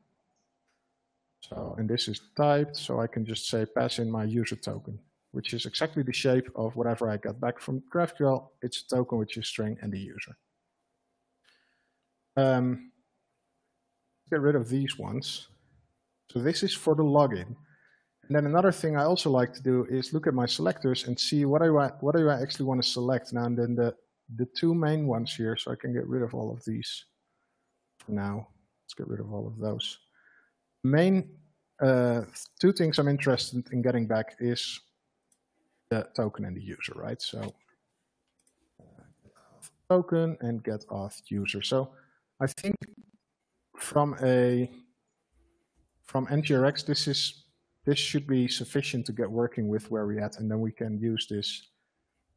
So, and this is typed, so I can just say pass in my user token, which is exactly the shape of whatever I got back from GraphQL. It's a token, which is string, and the user. Get rid of these ones. So this is for the login. And then another thing I also like to do is look at my selectors and see what do I actually want to select now. And then the two main ones here, so I can get rid of all of these for now. Let's get rid of all of those. Main two things I'm interested in getting back is the token and the user, right? So token and get auth user. So I think from NGRX, this should be sufficient to get working with where we're at, and then we can use this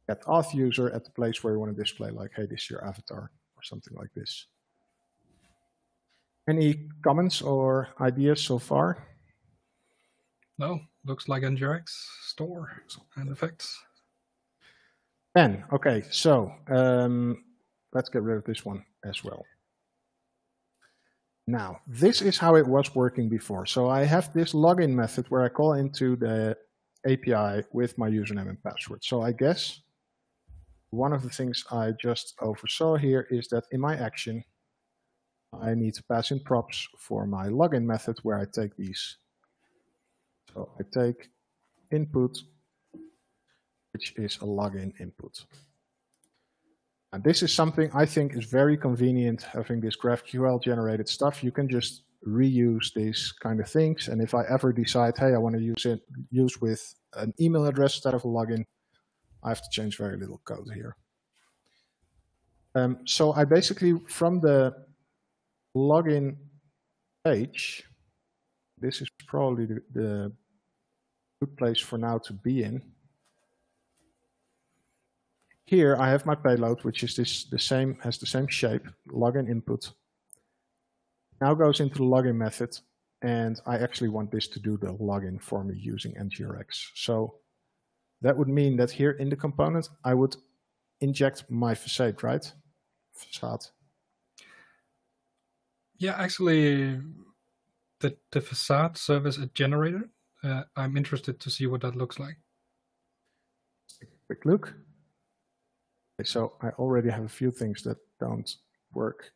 get auth user at the place where we want to display, like, hey, this is your avatar or something like this. Any comments or ideas so far? No, looks like NGRX store and effects. Then, okay, so let's get rid of this one as well. Now, this is how it was working before. So I have this login method where I call into the API with my username and password. So I guess one of the things I just oversaw here is that in my action, I need to pass in props for my login method where I take these. So I take input, which is a login input. And this is something I think is very convenient, having this GraphQL generated stuff. You can just reuse these kind of things. And if I ever decide, hey, I want to use with an email address instead of a login, I have to change very little code here. So I basically, from the login page, this is probably the good place for now to be in. Here I have my payload, which is the same shape, login input. Now goes into the login method, and I actually want this to do the login for me using NGRX. So that would mean that here in the component, I would inject my facade, right? Facade. Yeah, actually, the facade service a generator. I'm interested to see what that looks like. Quick look. Okay, so I already have a few things that don't work.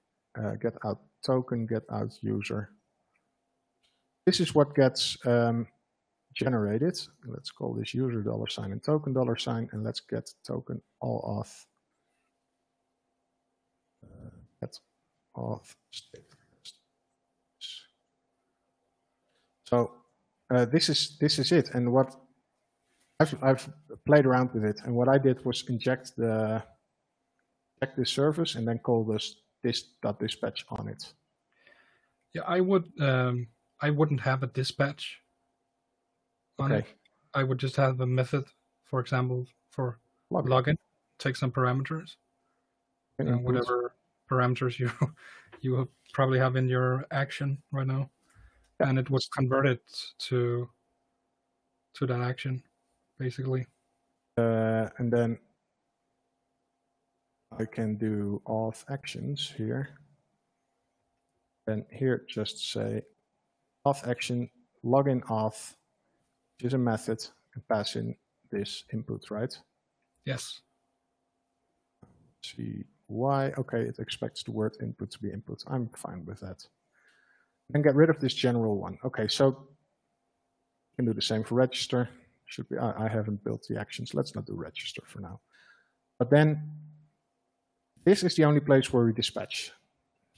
Get out token, get out user. This is what gets generated. Let's call this user $, and token $, and let's get token all auth. Get auth state. So this is it, and what I've played around with it, and what I did was inject this service and then call this dispatch on it. Yeah, I wouldn't have a dispatch on it. I would just have a method, for example, for login, take some parameters, and whatever parameters you probably have in your action right now. Yeah. And it was converted to that action, basically. And then I can do auth actions here. And here just say auth action login auth, which is a method, and pass in this input, right? Yes. Let's see why. Okay, it expects the word input to be input. I'm fine with that. And get rid of this general one. Okay, so you can do the same for register. Should be. I haven't built the actions. Let's not do register for now. But then this is the only place where we dispatch.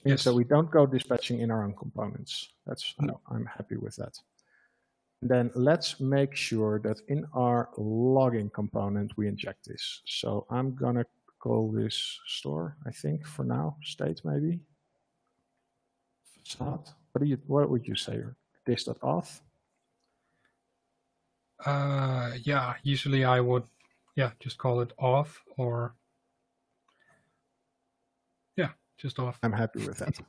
Yes. So we don't go dispatching in our own components. That's I'm happy with that. And then let's make sure that in our login component we inject this. So I'm gonna call this store, I think, for now. State maybe. Facade. What would you say? This.auth? Yeah, usually I would, just call it auth, or just auth. I'm happy with that.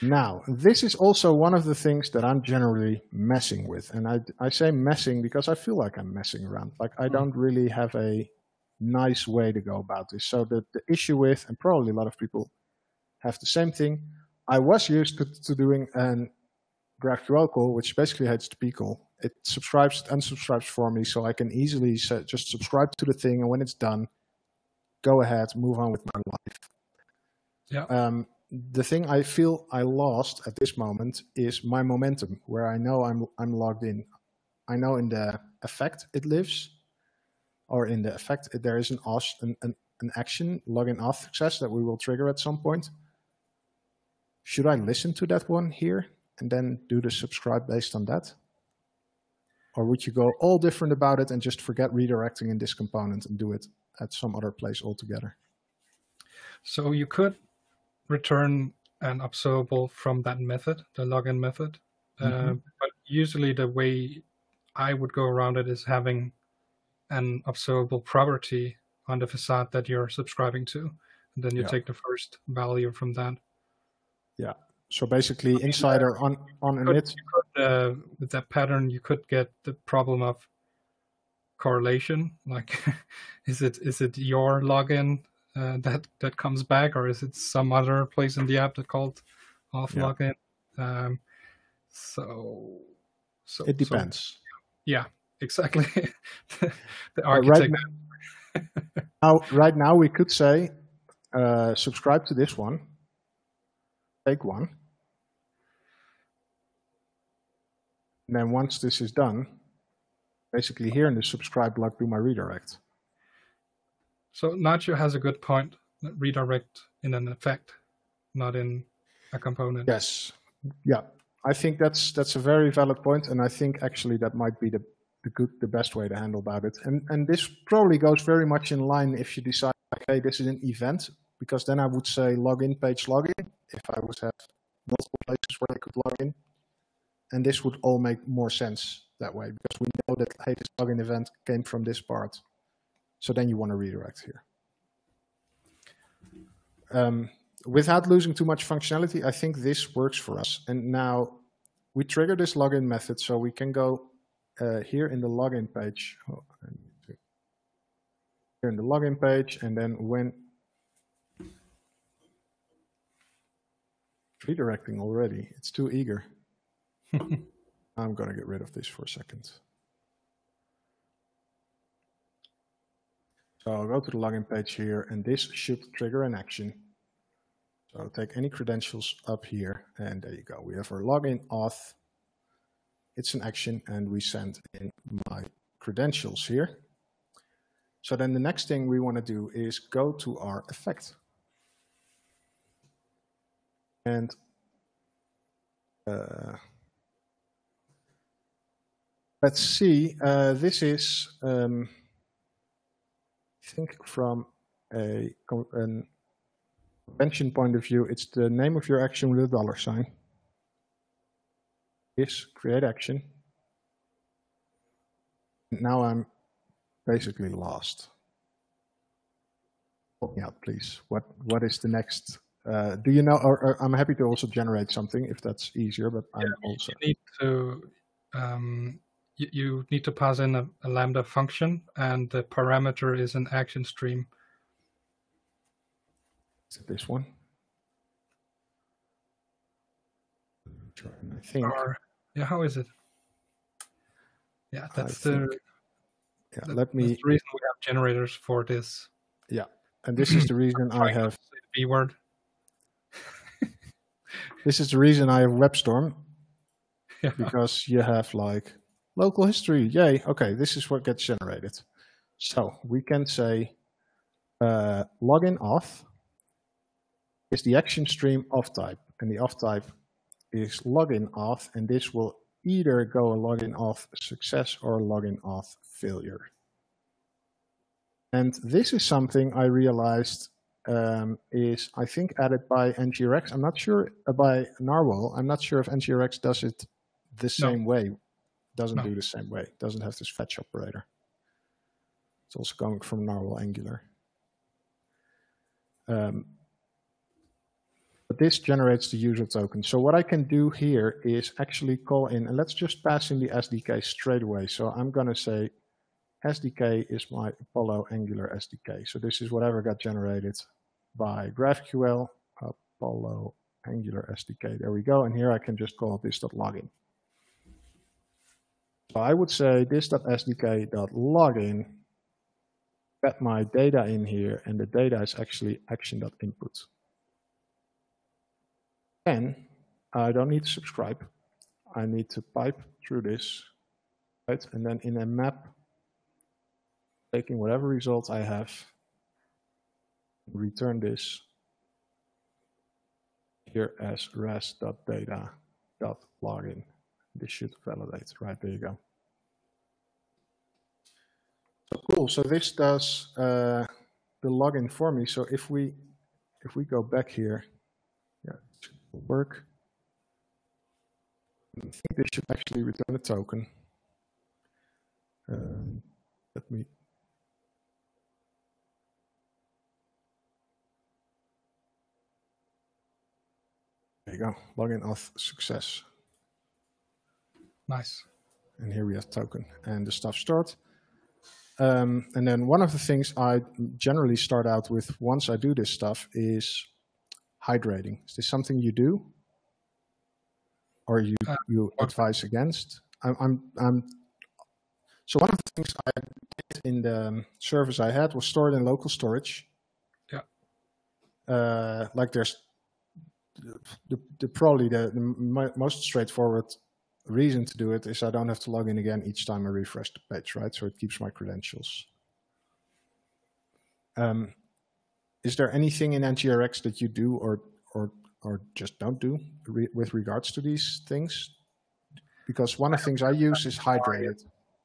Now, this is also one of the things that I'm generally messing with, and I say messing because I feel like I'm messing around. Like I don't really have a nice way to go about this. So the issue with, and probably a lot of people have the same thing, I was used to doing an GraphQL call, which is basically a HTTP call. It subscribes, unsubscribes for me, so I can easily just subscribe to the thing, and when it's done, go ahead, move on with my life. Yeah. The thing I feel I lost at this moment is my momentum, where I know I'm logged in. I know in the effect it lives, or in the effect there is an action, login auth success, that we will trigger at some point. Should I listen to that one here and then do the subscribe based on that? Or would you go all different about it and just forget redirecting in this component and do it at some other place altogether? So you could return an observable from that method, the login method. But usually the way I would go around it is having an observable property on the facade that you're subscribing to. And then you take the first value from that. Yeah. So basically, inside or on init, with that pattern, you could get the problem of correlation. Like, is it your login that comes back, or is it some other place in the app that called off login? So it depends. Exactly. The architect. Right now, Now, right now we could say, subscribe to this one, take one. And then once this is done, basically here in the subscribe block, do my redirect. So Nacho has a good point, that redirect in an effect, not in a component. Yes. Yeah. I think that's a very valid point, and I think actually that might be the best way to handle about it. And this probably goes very much in line if you decide, okay, this is an event, because then I would say login page login if I would have multiple places where I could log in. And this would all make more sense that way, because we know that, hey, this login event came from this part. So then you want to redirect here. Without losing too much functionality, I think this works for us. And now we trigger this login method, so we can go here in the login page. Oh, I need to. Here in the login page, and then when redirecting already, it's too eager. I'm going to get rid of this for a second. So I'll go to the login page here, and this should trigger an action. So I'll take any credentials up here, and there you go. We have our login auth. It's an action, and we send in my credentials here. So then the next thing we want to do is go to our effect. And let's see, this is, I think from a convention point of view, it's the name of your action with a dollar sign. Is create action. And now I'm basically lost. Help me out, please. What is the next? Do you know, or I'm happy to also generate something if that's easier, but yeah, I'm also. You need to, you need to pass in a Lambda function, and the parameter is an action stream. Is it this one? I think. Or, yeah, how is it? Yeah, that's the reason we have generators for this. Yeah, and this is the reason I have. B word. This is the reason I have WebStorm, yeah. Because you have like local history. Yay. Okay, this is what gets generated. So we can say login auth is the action stream auth type, and the auth type is login auth, and this will either go a login auth success or a login auth failure. And this is something I realized is, I think, added by NGRX. I'm not sure by Narwhal. I'm not sure if NGRX does it the same way. Doesn't do the same way. Doesn't have this fetch operator. It's also coming from Narwhal Angular. But this generates the user token. So what I can do here is actually call in, and let's just pass in the SDK straight away. So I'm going to say SDK is my Apollo Angular SDK. So this is whatever got generated by GraphQL, Apollo Angular SDK. There we go. And here I can just call this.login. So I would say this.sdk.login, get my data in here, and the data is actually action.input. Then I don't need to subscribe. I need to pipe through this, right? And then in a map, taking whatever result I have, return this here as res.data.login. This should validate, right? There you go. So cool. So this does the login for me. So if we go back here, yeah, it should work. I think this should actually return a token. Let me. There you go. Login auth success. Nice. And here we have token and the stuff stored. And then one of the things I generally start out with once I do this stuff is hydrating. Is this something you do, or you advise against? So one of the things I did in the service I had was stored in local storage. Yeah. Like there's probably the most straightforward reason to do it is I don't have to log in again each time I refresh the page, right? So it keeps my credentials. Is there anything in NGRX that you do or just don't do with regards to these things? Because one of the things I use is hydrated.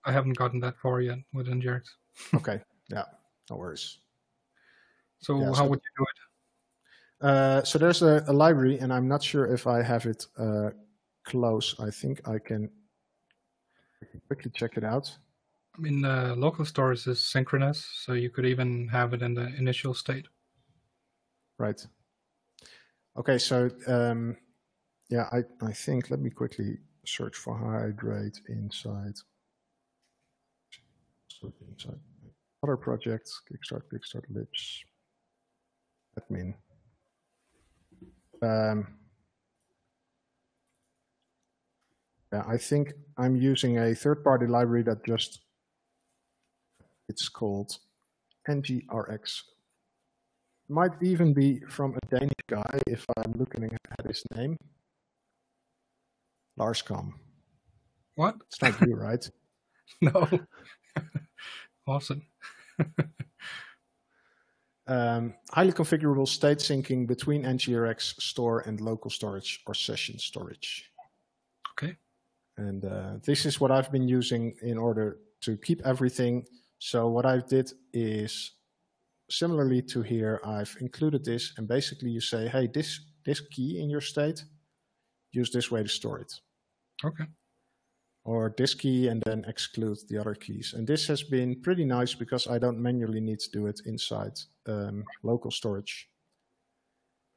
I haven't gotten that far yet with NGRX. Okay, yeah, no worries. So yeah, how would you do it? So there's a library, and I'm not sure if I have it close. I think I can quickly check it out. I mean, local storage is synchronous, so you could even have it in the initial state. Right. Okay, so yeah, I think, let me quickly search for hydrate inside. Inside other projects, Kickstart, Libs, admin. Yeah, I think I'm using a third-party library that just, it's called NGRX. Might even be from a Danish guy if I'm looking at his name. Larscom. What? It's not you, right? No. Awesome. Highly configurable state syncing between NGRX store and local storage or session storage. Okay. And this is what I've been using in order to keep everything. So what I did is similarly to here, I've included this, and basically you say, hey, this key in your state, use this way to store it. Okay. Or this key and then exclude the other keys. And this has been pretty nice because I don't manually need to do it inside local storage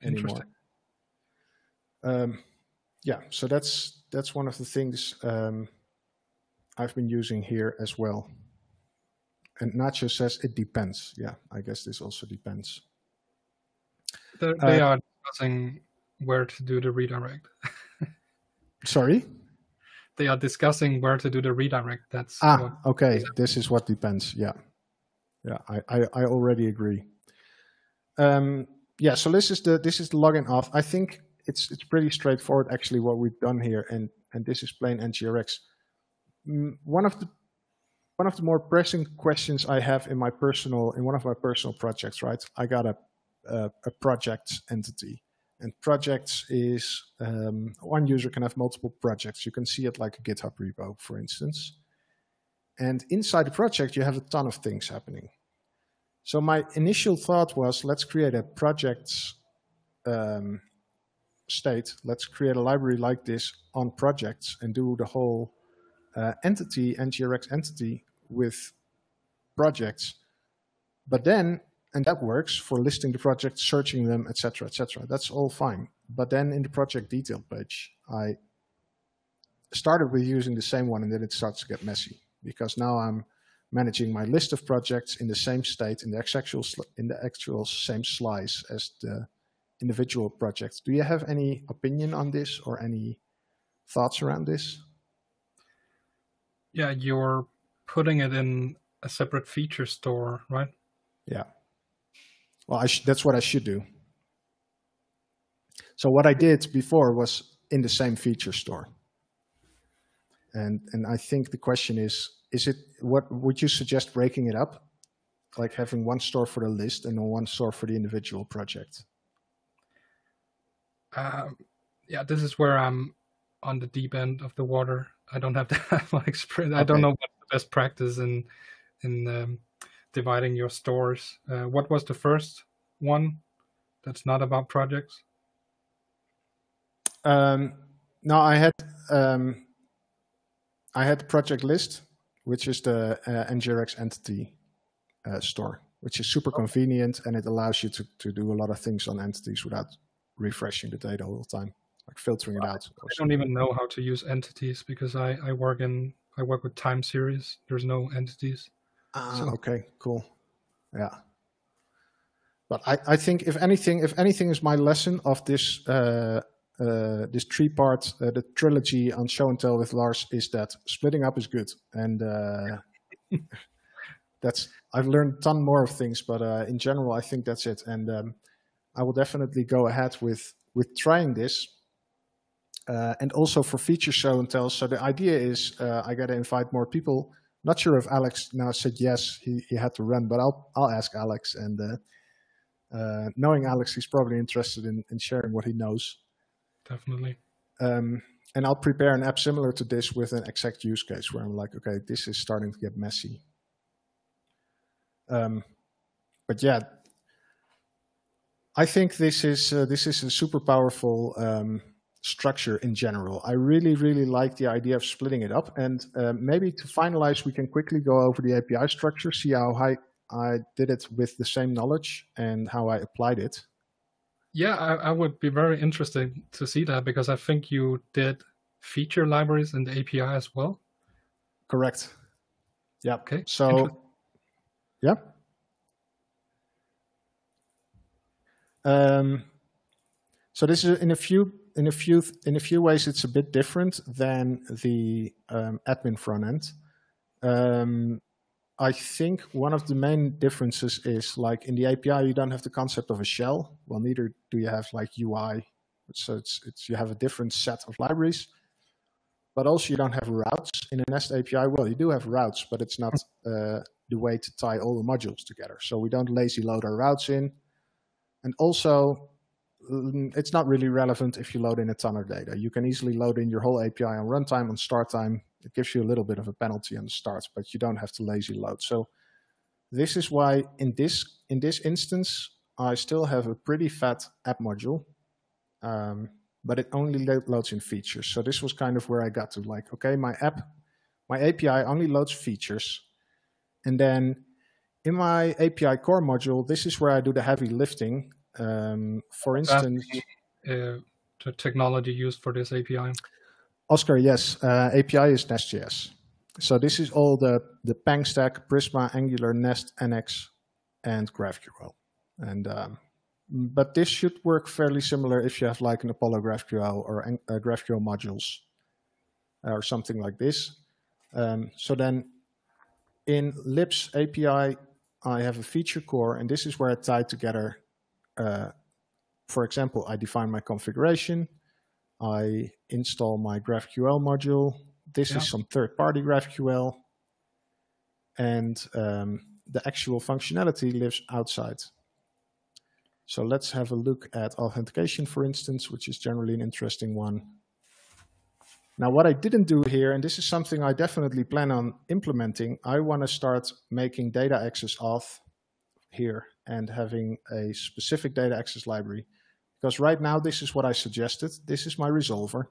anymore. Yeah, so that's one of the things I've been using here as well. And Nacho says it depends. Yeah, I guess this also depends. They are discussing where to do the redirect. Sorry? They are discussing where to do the redirect. That's okay. This is what depends. Yeah, yeah. I already agree. Yeah. So this is the login off. I think it's pretty straightforward actually what we've done here, and this is plain NGRX. One of the more pressing questions I have in my personal one of my personal projects. Right. I got a projects entity. And projects is, one user can have multiple projects. You can see it like a GitHub repo, for instance. And inside the project, you have a ton of things happening. So my initial thought was, let's create a projects state. Let's create a library like this on projects and do the whole entity, NGRX entity, with projects. But then, and that works for listing the projects, searching them, etc., etc. That's all fine. But then in the project detail page, I started with using the same one, and then it starts to get messy because now I'm managing my list of projects in the same state, in the actual same slice as the individual projects. Do you have any opinion on this or any thoughts around this? Yeah, you're putting it in a separate feature store, right? Yeah. Well, that's what I should do. So what I did before was in the same feature store. And I think the question is it, what would you suggest breaking it up? Like having one store for the list and one store for the individual project? Yeah, this is where I'm on the deep end of the water. I don't have that much experience. Okay. I don't know what's the best practice in dividing your stores. What was the first one that's not about projects? No, I had the project list, which is the NGRX entity store, which is super convenient, and it allows you to do a lot of things on entities without refreshing the data all the time, like filtering it out. I don't even know how to use entities because I work with time series. There's no entities. Ah, okay, cool. Yeah. But I think if anything is my lesson of this this three-part the trilogy on show and tell with Lars is that splitting up is good, and that's, I've learned a ton more of things, but in general, I think that's it. And I will definitely go ahead with trying this. And also for feature show and tell. So the idea is I got to invite more people. Not sure if Alex now said yes, he had to run, but I'll ask Alex. And knowing Alex, he's probably interested in sharing what he knows. Definitely. And I'll prepare an app similar to this with an exact use case where I'm like, okay, this is starting to get messy. But yeah, I think this is a super powerful structure in general. I really like the idea of splitting it up. And maybe to finalize, we can quickly go over the API structure, see how I did it with the same knowledge and how I applied it. Yeah, I would be very interested to see that, because I think you did feature libraries in the API as well. Correct. Yeah. Okay. So, yeah. So this is in a few ways, it's a bit different than the admin front end. I think one of the main differences is, like, in the API, you don't have the concept of a shell. Well, neither do you have, like, UI. So you have a different set of libraries, but also you don't have routes. In a Nest API, well, you do have routes, but it's not the way to tie all the modules together. So we don't lazy load our routes in. And also, it's not really relevant if you load in a ton of data. You can easily load in your whole API on runtime, on start time. It gives you a little bit of a penalty on the start, but you don't have to lazy load. So this is why in this instance, I still have a pretty fat app module, but it only loads in features. So this was kind of where I got to, like, okay, my API only loads features. And then in my API core module, this is where I do the heavy lifting. For instance, the technology used for this API. Oscar, yes, API is NestJS. So this is all the Pang stack, Prisma, Angular, Nest, NX, and GraphQL. And but this should work fairly similar if you have, like, an Apollo GraphQL or GraphQL modules or something like this. So then in Libs API, I have a feature core, and this is where I tie together. For example, I define my configuration. I install my GraphQL module. This is some third-party GraphQL. And the actual functionality lives outside. So let's have a look at authentication, for instance, which is generally an interesting one. Now, what I didn't do here, and this is something I definitely plan on implementing, I want to start making data access auth here and having a specific data access library. Because right now, this is what I suggested. This is my resolver.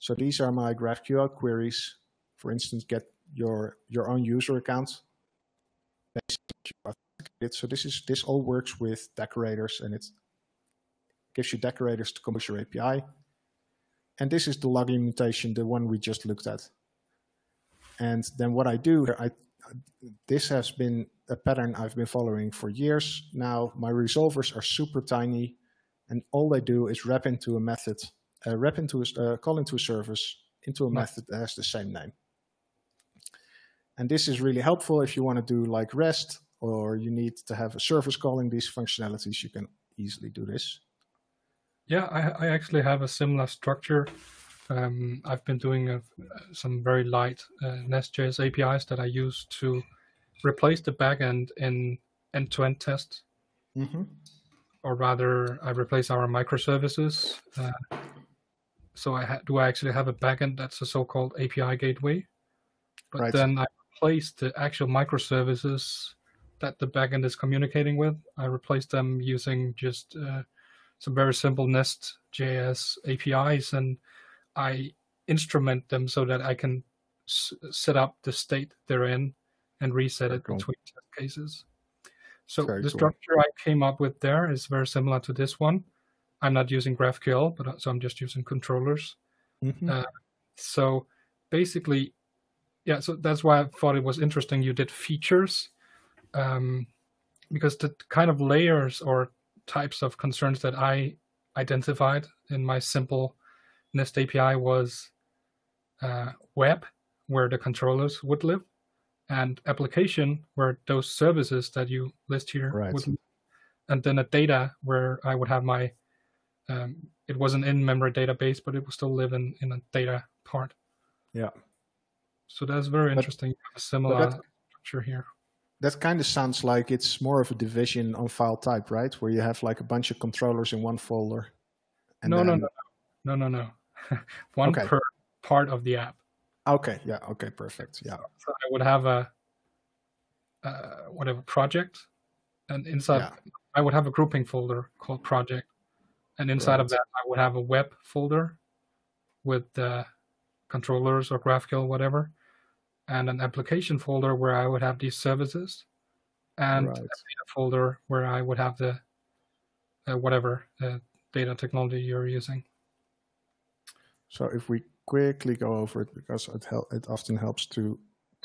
So these are my GraphQL queries. For instance, get your own user account. So this all works with decorators, and it gives you decorators to compose your API. And this is the login mutation, the one we just looked at. And then what I do, this has been a pattern I've been following for years now. My resolvers are super tiny, and all they do is wrap into a method, call into a service, into a method that has the same name. And this is really helpful if you want to do, like, REST, or you need to have a service calling these functionalities. You can easily do this. Yeah, I actually have a similar structure. I've been doing some very light NestJS APIs that I use to replace the backend in end-to-end tests. Mm-hmm. Or rather, I replace our microservices. So do I actually have a backend that's a so-called API gateway? But then I replace the actual microservices that the backend is communicating with. I replace them using just some very simple NestJS APIs, and I instrument them so that I can set up the state they're in and reset it between test cases. So the structure I came up with there is very similar to this one. I'm not using GraphQL, but so I'm just using controllers. Mm-hmm. So basically, yeah, so that's why I thought it was interesting you did features, because the kind of layers or types of concerns that I identified in my simple Nest API was web, where the controllers would live, and application where those services that you list here would be, and then a data where I would have my, it was an in-memory database, but it would still live in a data part. Yeah. So that's very interesting. A similar structure here. That kind of sounds like it's more of a division on file type, right? Where you have like a bunch of controllers in one folder. And no, then... no. One per part of the app. Okay. Yeah. Okay. Perfect. Yeah. So I would have a whatever project, and inside I would have a grouping folder called project, and inside of that I would have a web folder with controllers or GraphQL, whatever, and an application folder where I would have these services, and a data folder where I would have the whatever data technology you're using. So if we quickly go over it, because it often helps to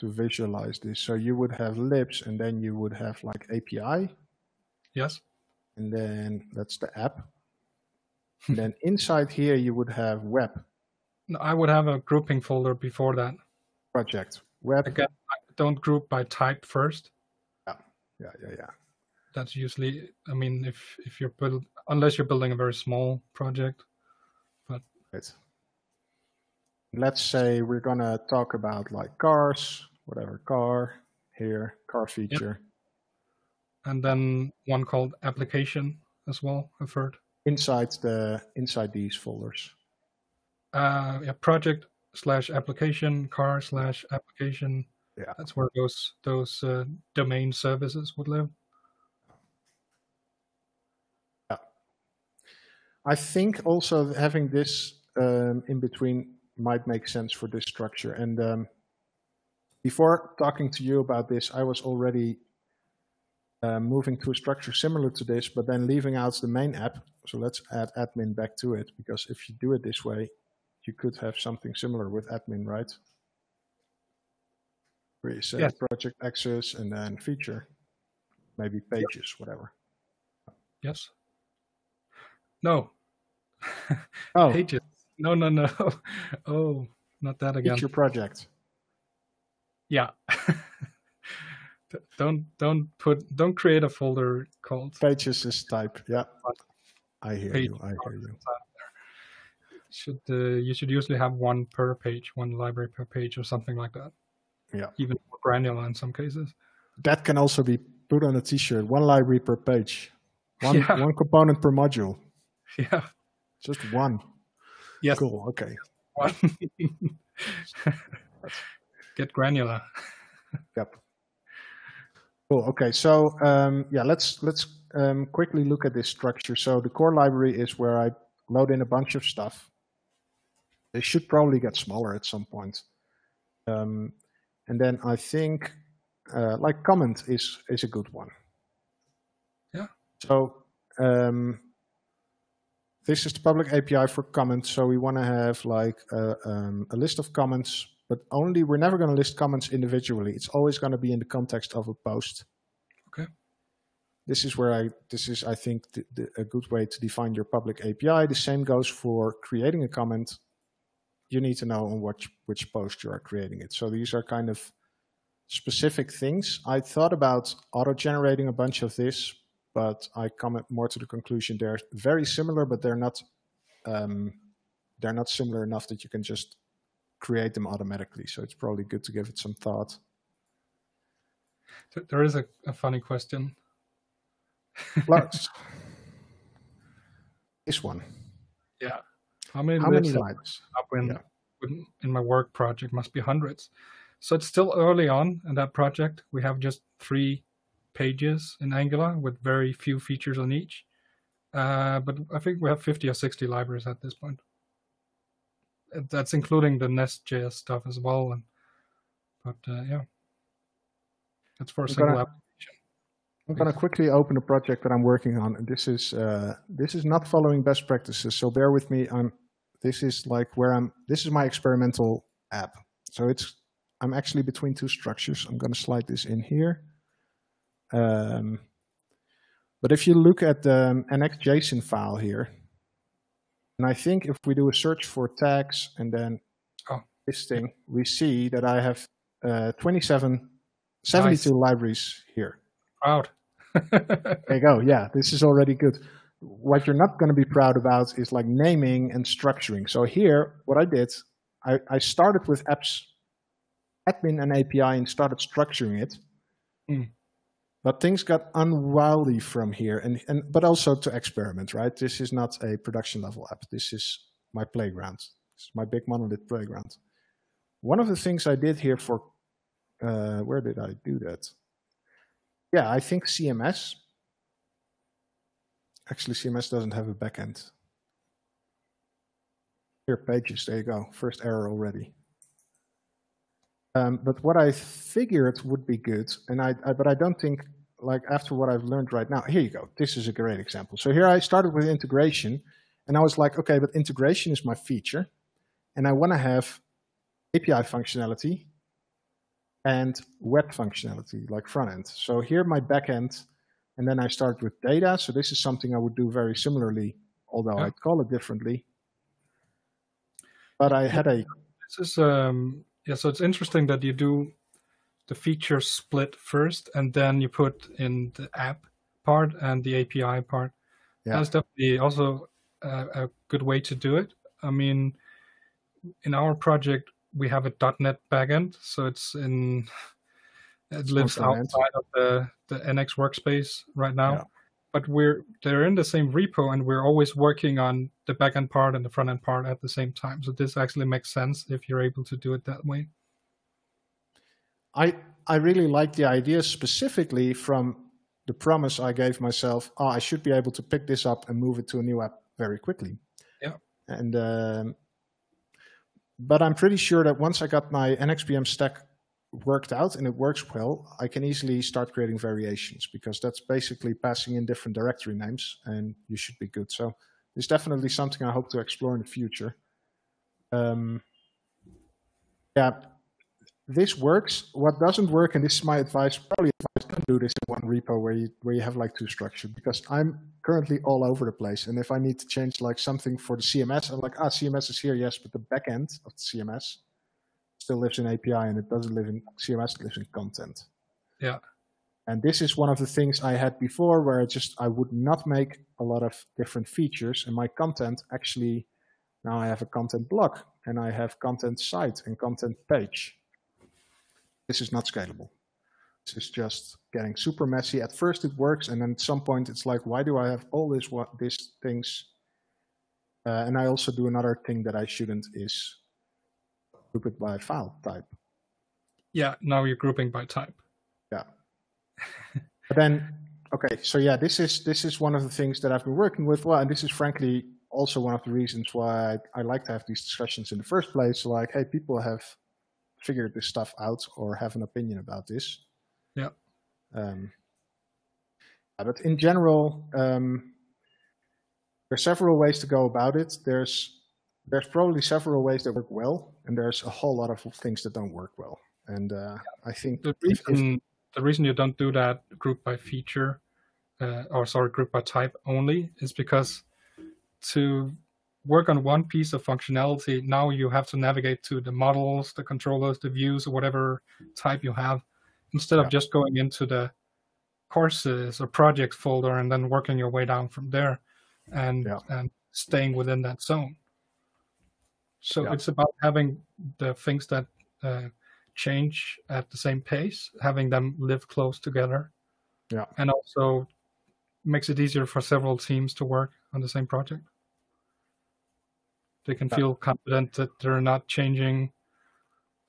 visualize this. So you would have libs, and then you would have like API. Yes. And then that's the app. And then inside here you would have web. No, I would have a grouping folder before that. Project, web. Again, I don't group by type first. Yeah, yeah, yeah, yeah. That's usually, I mean, if you're unless you're building a very small project, but. Right. Let's say we're going to talk about like cars, whatever car here, car feature. Yep. And then one called application as well, I've heard. Inside the these folders. Yeah, project/application, car/application. Yeah. That's where those domain services would live. Yeah. I think also having this in between might make sense for this structure. And before talking to you about this, I was already moving to a structure similar to this, but then leaving out the main app. So let's add admin back to it, because if you do it this way, you could have something similar with admin, right? Where you say project access and then feature, maybe pages, whatever. Yes. No. Oh. Pages. No, no, no. Oh, not that again. Feature project. Yeah. don't create a folder called pages is type. Yeah. I hear you. I hear you. You should usually have one per page, one library per page or something like that. Yeah. Even more granular in some cases. That can also be put on a t-shirt. One library per page. One component per module. Yeah. Just one. Yes. Cool. Okay. Get granular. Yep. Cool. Okay. So yeah, let's quickly look at this structure. So the core library is where I load in a bunch of stuff. They should probably get smaller at some point. And then I think like comment is a good one. Yeah. So. This is the public API for comments, so we want to have like a list of comments, but only we're never going to list comments individually. It's always going to be in the context of a post. Okay. This is where this is I think a good way to define your public API. The same goes for creating a comment. You need to know on which post you are creating it. So these are kind of specific things. I thought about auto-generating a bunch of this, but I come more to the conclusion they're very similar, but they're not similar enough that you can just create them automatically. So it's probably good to give it some thought. There is a funny question. Lars, this one. Yeah. How many lines? In my work project must be hundreds. So it's still early on in that project. We have just 3 pages in Angular with very few features on each, but I think we have 50 or 60 libraries at this point. That's including the NestJS stuff as well, and yeah, that's for a single application. I'm going to quickly open a project that I'm working on, and this is not following best practices, so bear with me. This is my experimental app, so I'm actually between two structures. I'm going to slide this in here. But if you look at the NXJSON file here, and I think if we do a search for tags and then this thing, we see that I have 27 72 libraries here. Proud. There you go. Yeah, this is already good. What you're not going to be proud about is like naming and structuring. So here, what I did, I started with apps, admin and API, and started structuring it. Mm. But things got unwieldy from here, but also to experiment, right? This is not a production level app. This is my playground. It's my big monolith playground. One of the things I did here for, where did I do that? Yeah, I think CMS. Actually, CMS doesn't have a backend. Here, pages, there you go. First error already. But what I figured would be good, and but I don't think, like after what I've learned right now, here you go. This is a great example. So here I started with integration, and I was like, okay, but integration is my feature, and I want to have API functionality and web functionality, like front end. So here my back end, and then I start with data. So this is something I would do very similarly, although yeah. I'd call it differently. But I had a... This is, yeah, so it's interesting that you do the feature split first, and then you put in the app part and the API part. Yeah. That's definitely also a good way to do it. I mean, in our project, we have a .NET backend, so it lives outside of the NX workspace right now. Yeah. But they're in the same repo, and we're always working on the backend part and the front end part at the same time. So this actually makes sense if you're able to do it that way. I really like the idea specifically from the promise I gave myself. Oh, I should be able to pick this up and move it to a new app very quickly. Yeah. And but I'm pretty sure that once I got my NXPM stack worked out and it works well, I can easily start creating variations, because that's basically passing in different directory names and you should be good. So it's definitely something I hope to explore in the future. Yeah, this works. What doesn't work, and this is my advice, probably advice, don't do this in one repo where you have like two structures, because I'm currently all over the place. And if I need to change like something for the CMS, I'm like, ah, CMS is here, yes, but the backend of the CMS still lives in API, and it doesn't live in CMS, it lives in content. Yeah. And this is one of the things I had before, where I would not make a lot of different features, and my content actually, now I have a content block, and I have content site and content page. This is not scalable. This is just getting super messy. At first it works, and then at some point it's like, why do I have all these things? And I also do another thing that I shouldn't, is group it by file type. Yeah, now you're grouping by type. Yeah. But then, okay, so yeah, this is one of the things that I've been working with. Well, and this is frankly also one of the reasons why I like to have these discussions in the first place. Like, hey, people have figured this stuff out or have an opinion about this. Yeah. But in general, there are several ways to go about it. There's probably several ways that work well, and there's a whole lot of things that don't work well. And I think the reason you don't do that group by feature, group by type only, is because to work on one piece of functionality, now you have to navigate to the models, the controllers, the views, or whatever type you have, instead of just going into the courses or project folder and then working your way down from there and staying within that zone. So it's about having the things that change at the same pace, having them live close together. Yeah. And also makes it easier for several teams to work on the same project. They can feel confident that they're not changing,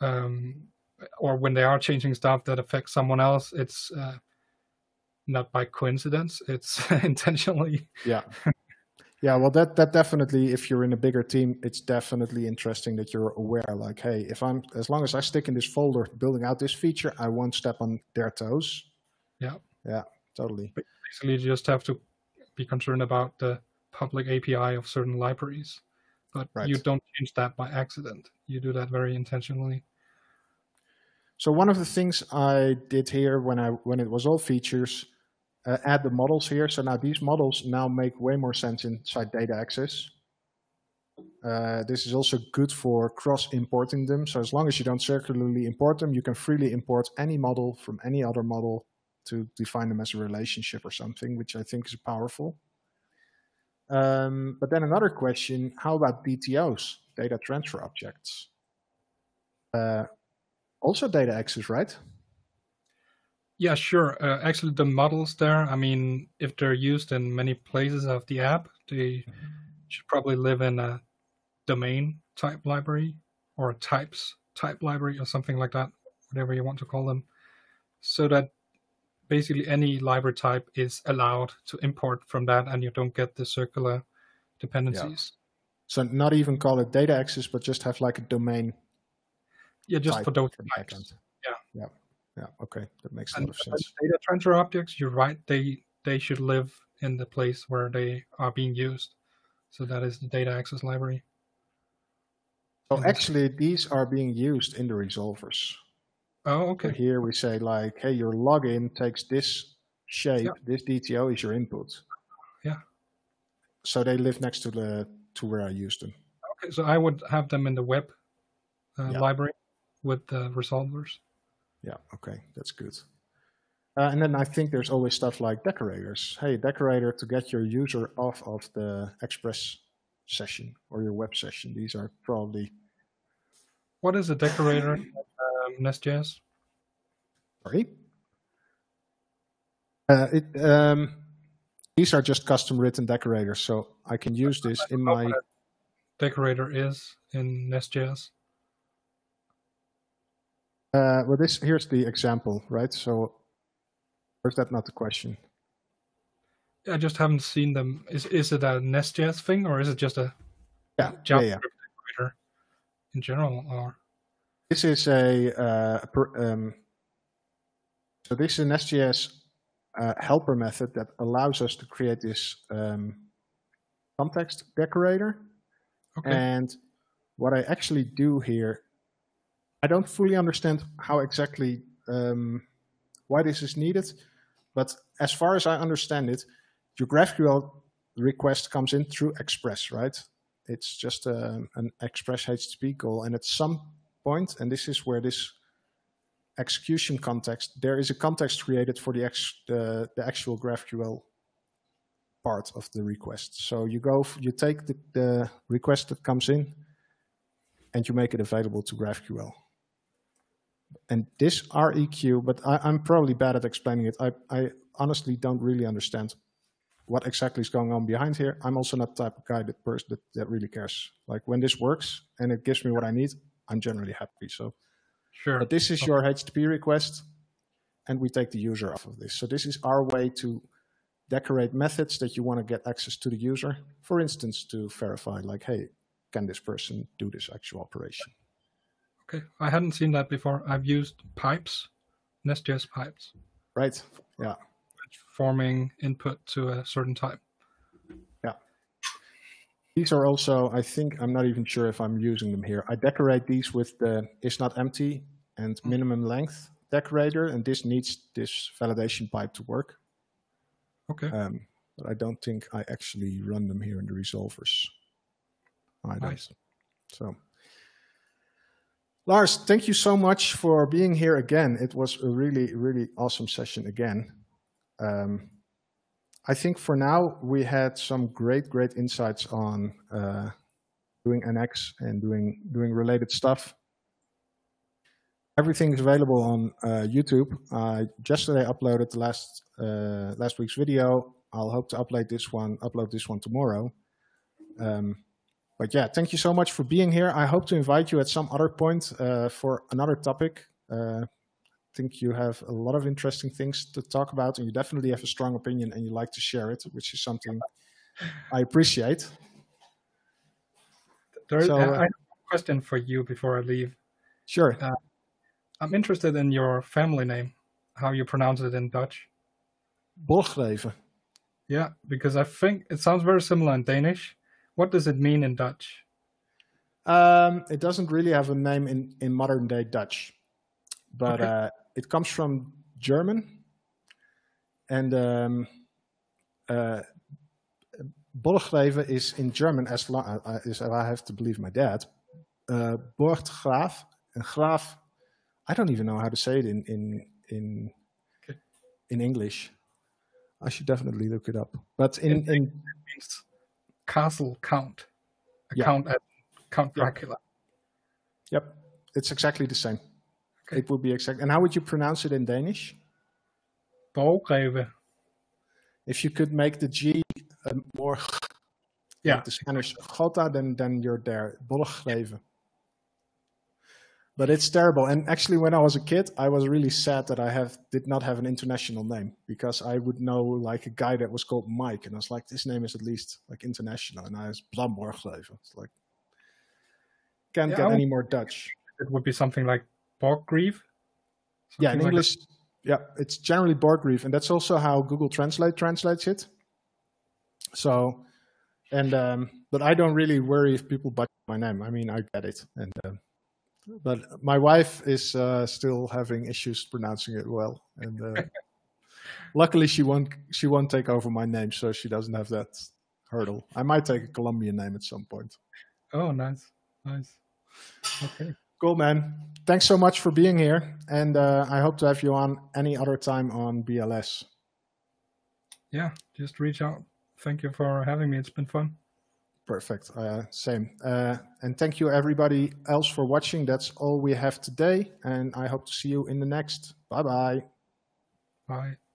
or when they are changing stuff that affects someone else, it's not by coincidence, it's intentionally. Yeah. Yeah, well, that definitely, if you're in a bigger team, it's definitely interesting that you're aware, like, hey, as long as I stick in this folder building out this feature, I won't step on their toes. Yeah. Yeah, totally. But basically, you just have to be concerned about the public API of certain libraries. But you don't change that by accident. You do that very intentionally. So one of the things I did here when it was all features, add the models here. So now these models make way more sense inside data access. This is also good for cross-importing them. So as long as you don't circularly import them, you can freely import any model from any other model to define them as a relationship or something, which I think is powerful. But then another question, how about DTOs, data transfer objects? Also data access, right? Yeah, sure. Actually, the models there, I mean, if they're used in many places of the app, they should probably live in a domain type library or types type library or something like that, whatever you want to call them, so that basically any library type is allowed to import from that and you don't get the circular dependencies. Yeah. So not even call it data access, but just have like a domain. Yeah, just for those types. Yeah. Yeah. Yeah. Okay. That makes a lot of sense. Data transfer objects, you're right. They should live in the place where they are being used. So that is the data access library. So actually these are being used in the resolvers. Oh, okay. So here we say like, hey, your login takes this shape, yeah. This DTO is your input. Yeah. So they live next to where I use them. Okay, so I would have them in the web library with the resolvers. Yeah, okay, that's good. And then I think there's always stuff like decorators. Hey, decorator to get your user off of the Express session or your web session. These are probably... What is a decorator? NestJS? Sorry? These are just custom written decorators, so I can use this in my... Decorator is in NestJS? Well, here's the example, right? So, or is that not the question? I just haven't seen them. Is it a NestJS thing, or is it just a JavaScript decorator in general? Or this is a so this is a NestJS helper method that allows us to create this context decorator. Okay. And what I actually do here, I don't fully understand how exactly why this is needed, but as far as I understand it, your GraphQL request comes in through Express, right? It's just an Express HTTP call, and at some point, and this is where this execution context, there is a context created for the actual GraphQL part of the request. So you go, you take the request that comes in, and you make it available to GraphQL. And this REQ, but I'm probably bad at explaining it. I honestly don't really understand what exactly is going on behind here. I'm also not the type of guy that really cares. Like when this works and it gives me what I need, I'm generally happy. So, sure. But this is your HTTP request, and we take the user off of this. So this is our way to decorate methods that you want to get access to the user. For instance, to verify, like, hey, can this person do this actual operation? Okay, I hadn't seen that before. I've used pipes, NestJS pipes. Right, yeah. Forming input to a certain type. Yeah. These are also, I think, I'm not even sure if I'm using them here. I decorate these with the is not empty and minimum length decorator, and this needs this validation pipe to work. Okay. But I don't think I actually run them here in the resolvers. I don't. Nice. So, Lars, thank you so much for being here again. It was a really, really awesome session again. I think for now we had some great, great insights on doing NX and doing related stuff. Everything is available on YouTube. Yesterday I uploaded last week's video. I'll hope to upload this one tomorrow. But yeah, thank you so much for being here. I hope to invite you at some other point for another topic. I think you have a lot of interesting things to talk about, and you definitely have a strong opinion and you like to share it, which is something I appreciate. I have a question for you before I leave. Sure. I'm interested in your family name, how you pronounce it in Dutch. Borggraaf. Yeah, because I think it sounds very similar in Danish. What does it mean in Dutch? It doesn't really have a name in modern day Dutch, but okay. It comes from German, and Borggraaf is in German, as long as I have to believe my dad. Borggraaf and Graaf. I don't even know how to say it in English. I should definitely look it up. But in it means castle count, count Dracula. Yep, it's exactly the same. Okay. It would be exact. And how would you pronounce it in Danish? Borggraaf. If you could make the G more, like the Spanish Gota, then you're there. Borggraaf. But it's terrible. And actually, when I was a kid, I was really sad that I did not have an international name, because I would know like a guy that was called Mike, and I was like, this name is at least like international, and I was Bram Borggraaf. It's like can't get any more Dutch. It would be something like Borggraaf. Yeah, in English. Yeah, it's generally Borggraaf, and that's also how Google Translate translates it. So, and but I don't really worry if people butcher my name. I mean, I get it, and. But my wife is still having issues pronouncing it well, and luckily she won't take over my name, so she doesn't have that hurdle. I might take a Colombian name at some point. Oh, nice, nice. Okay, cool, man. Thanks so much for being here, and I hope to have you on any other time on BLS. Yeah, just reach out. Thank you for having me. It's been fun. Perfect. Same. And thank you everybody else for watching. That's all we have today. And I hope to see you in the next. Bye-bye. Bye.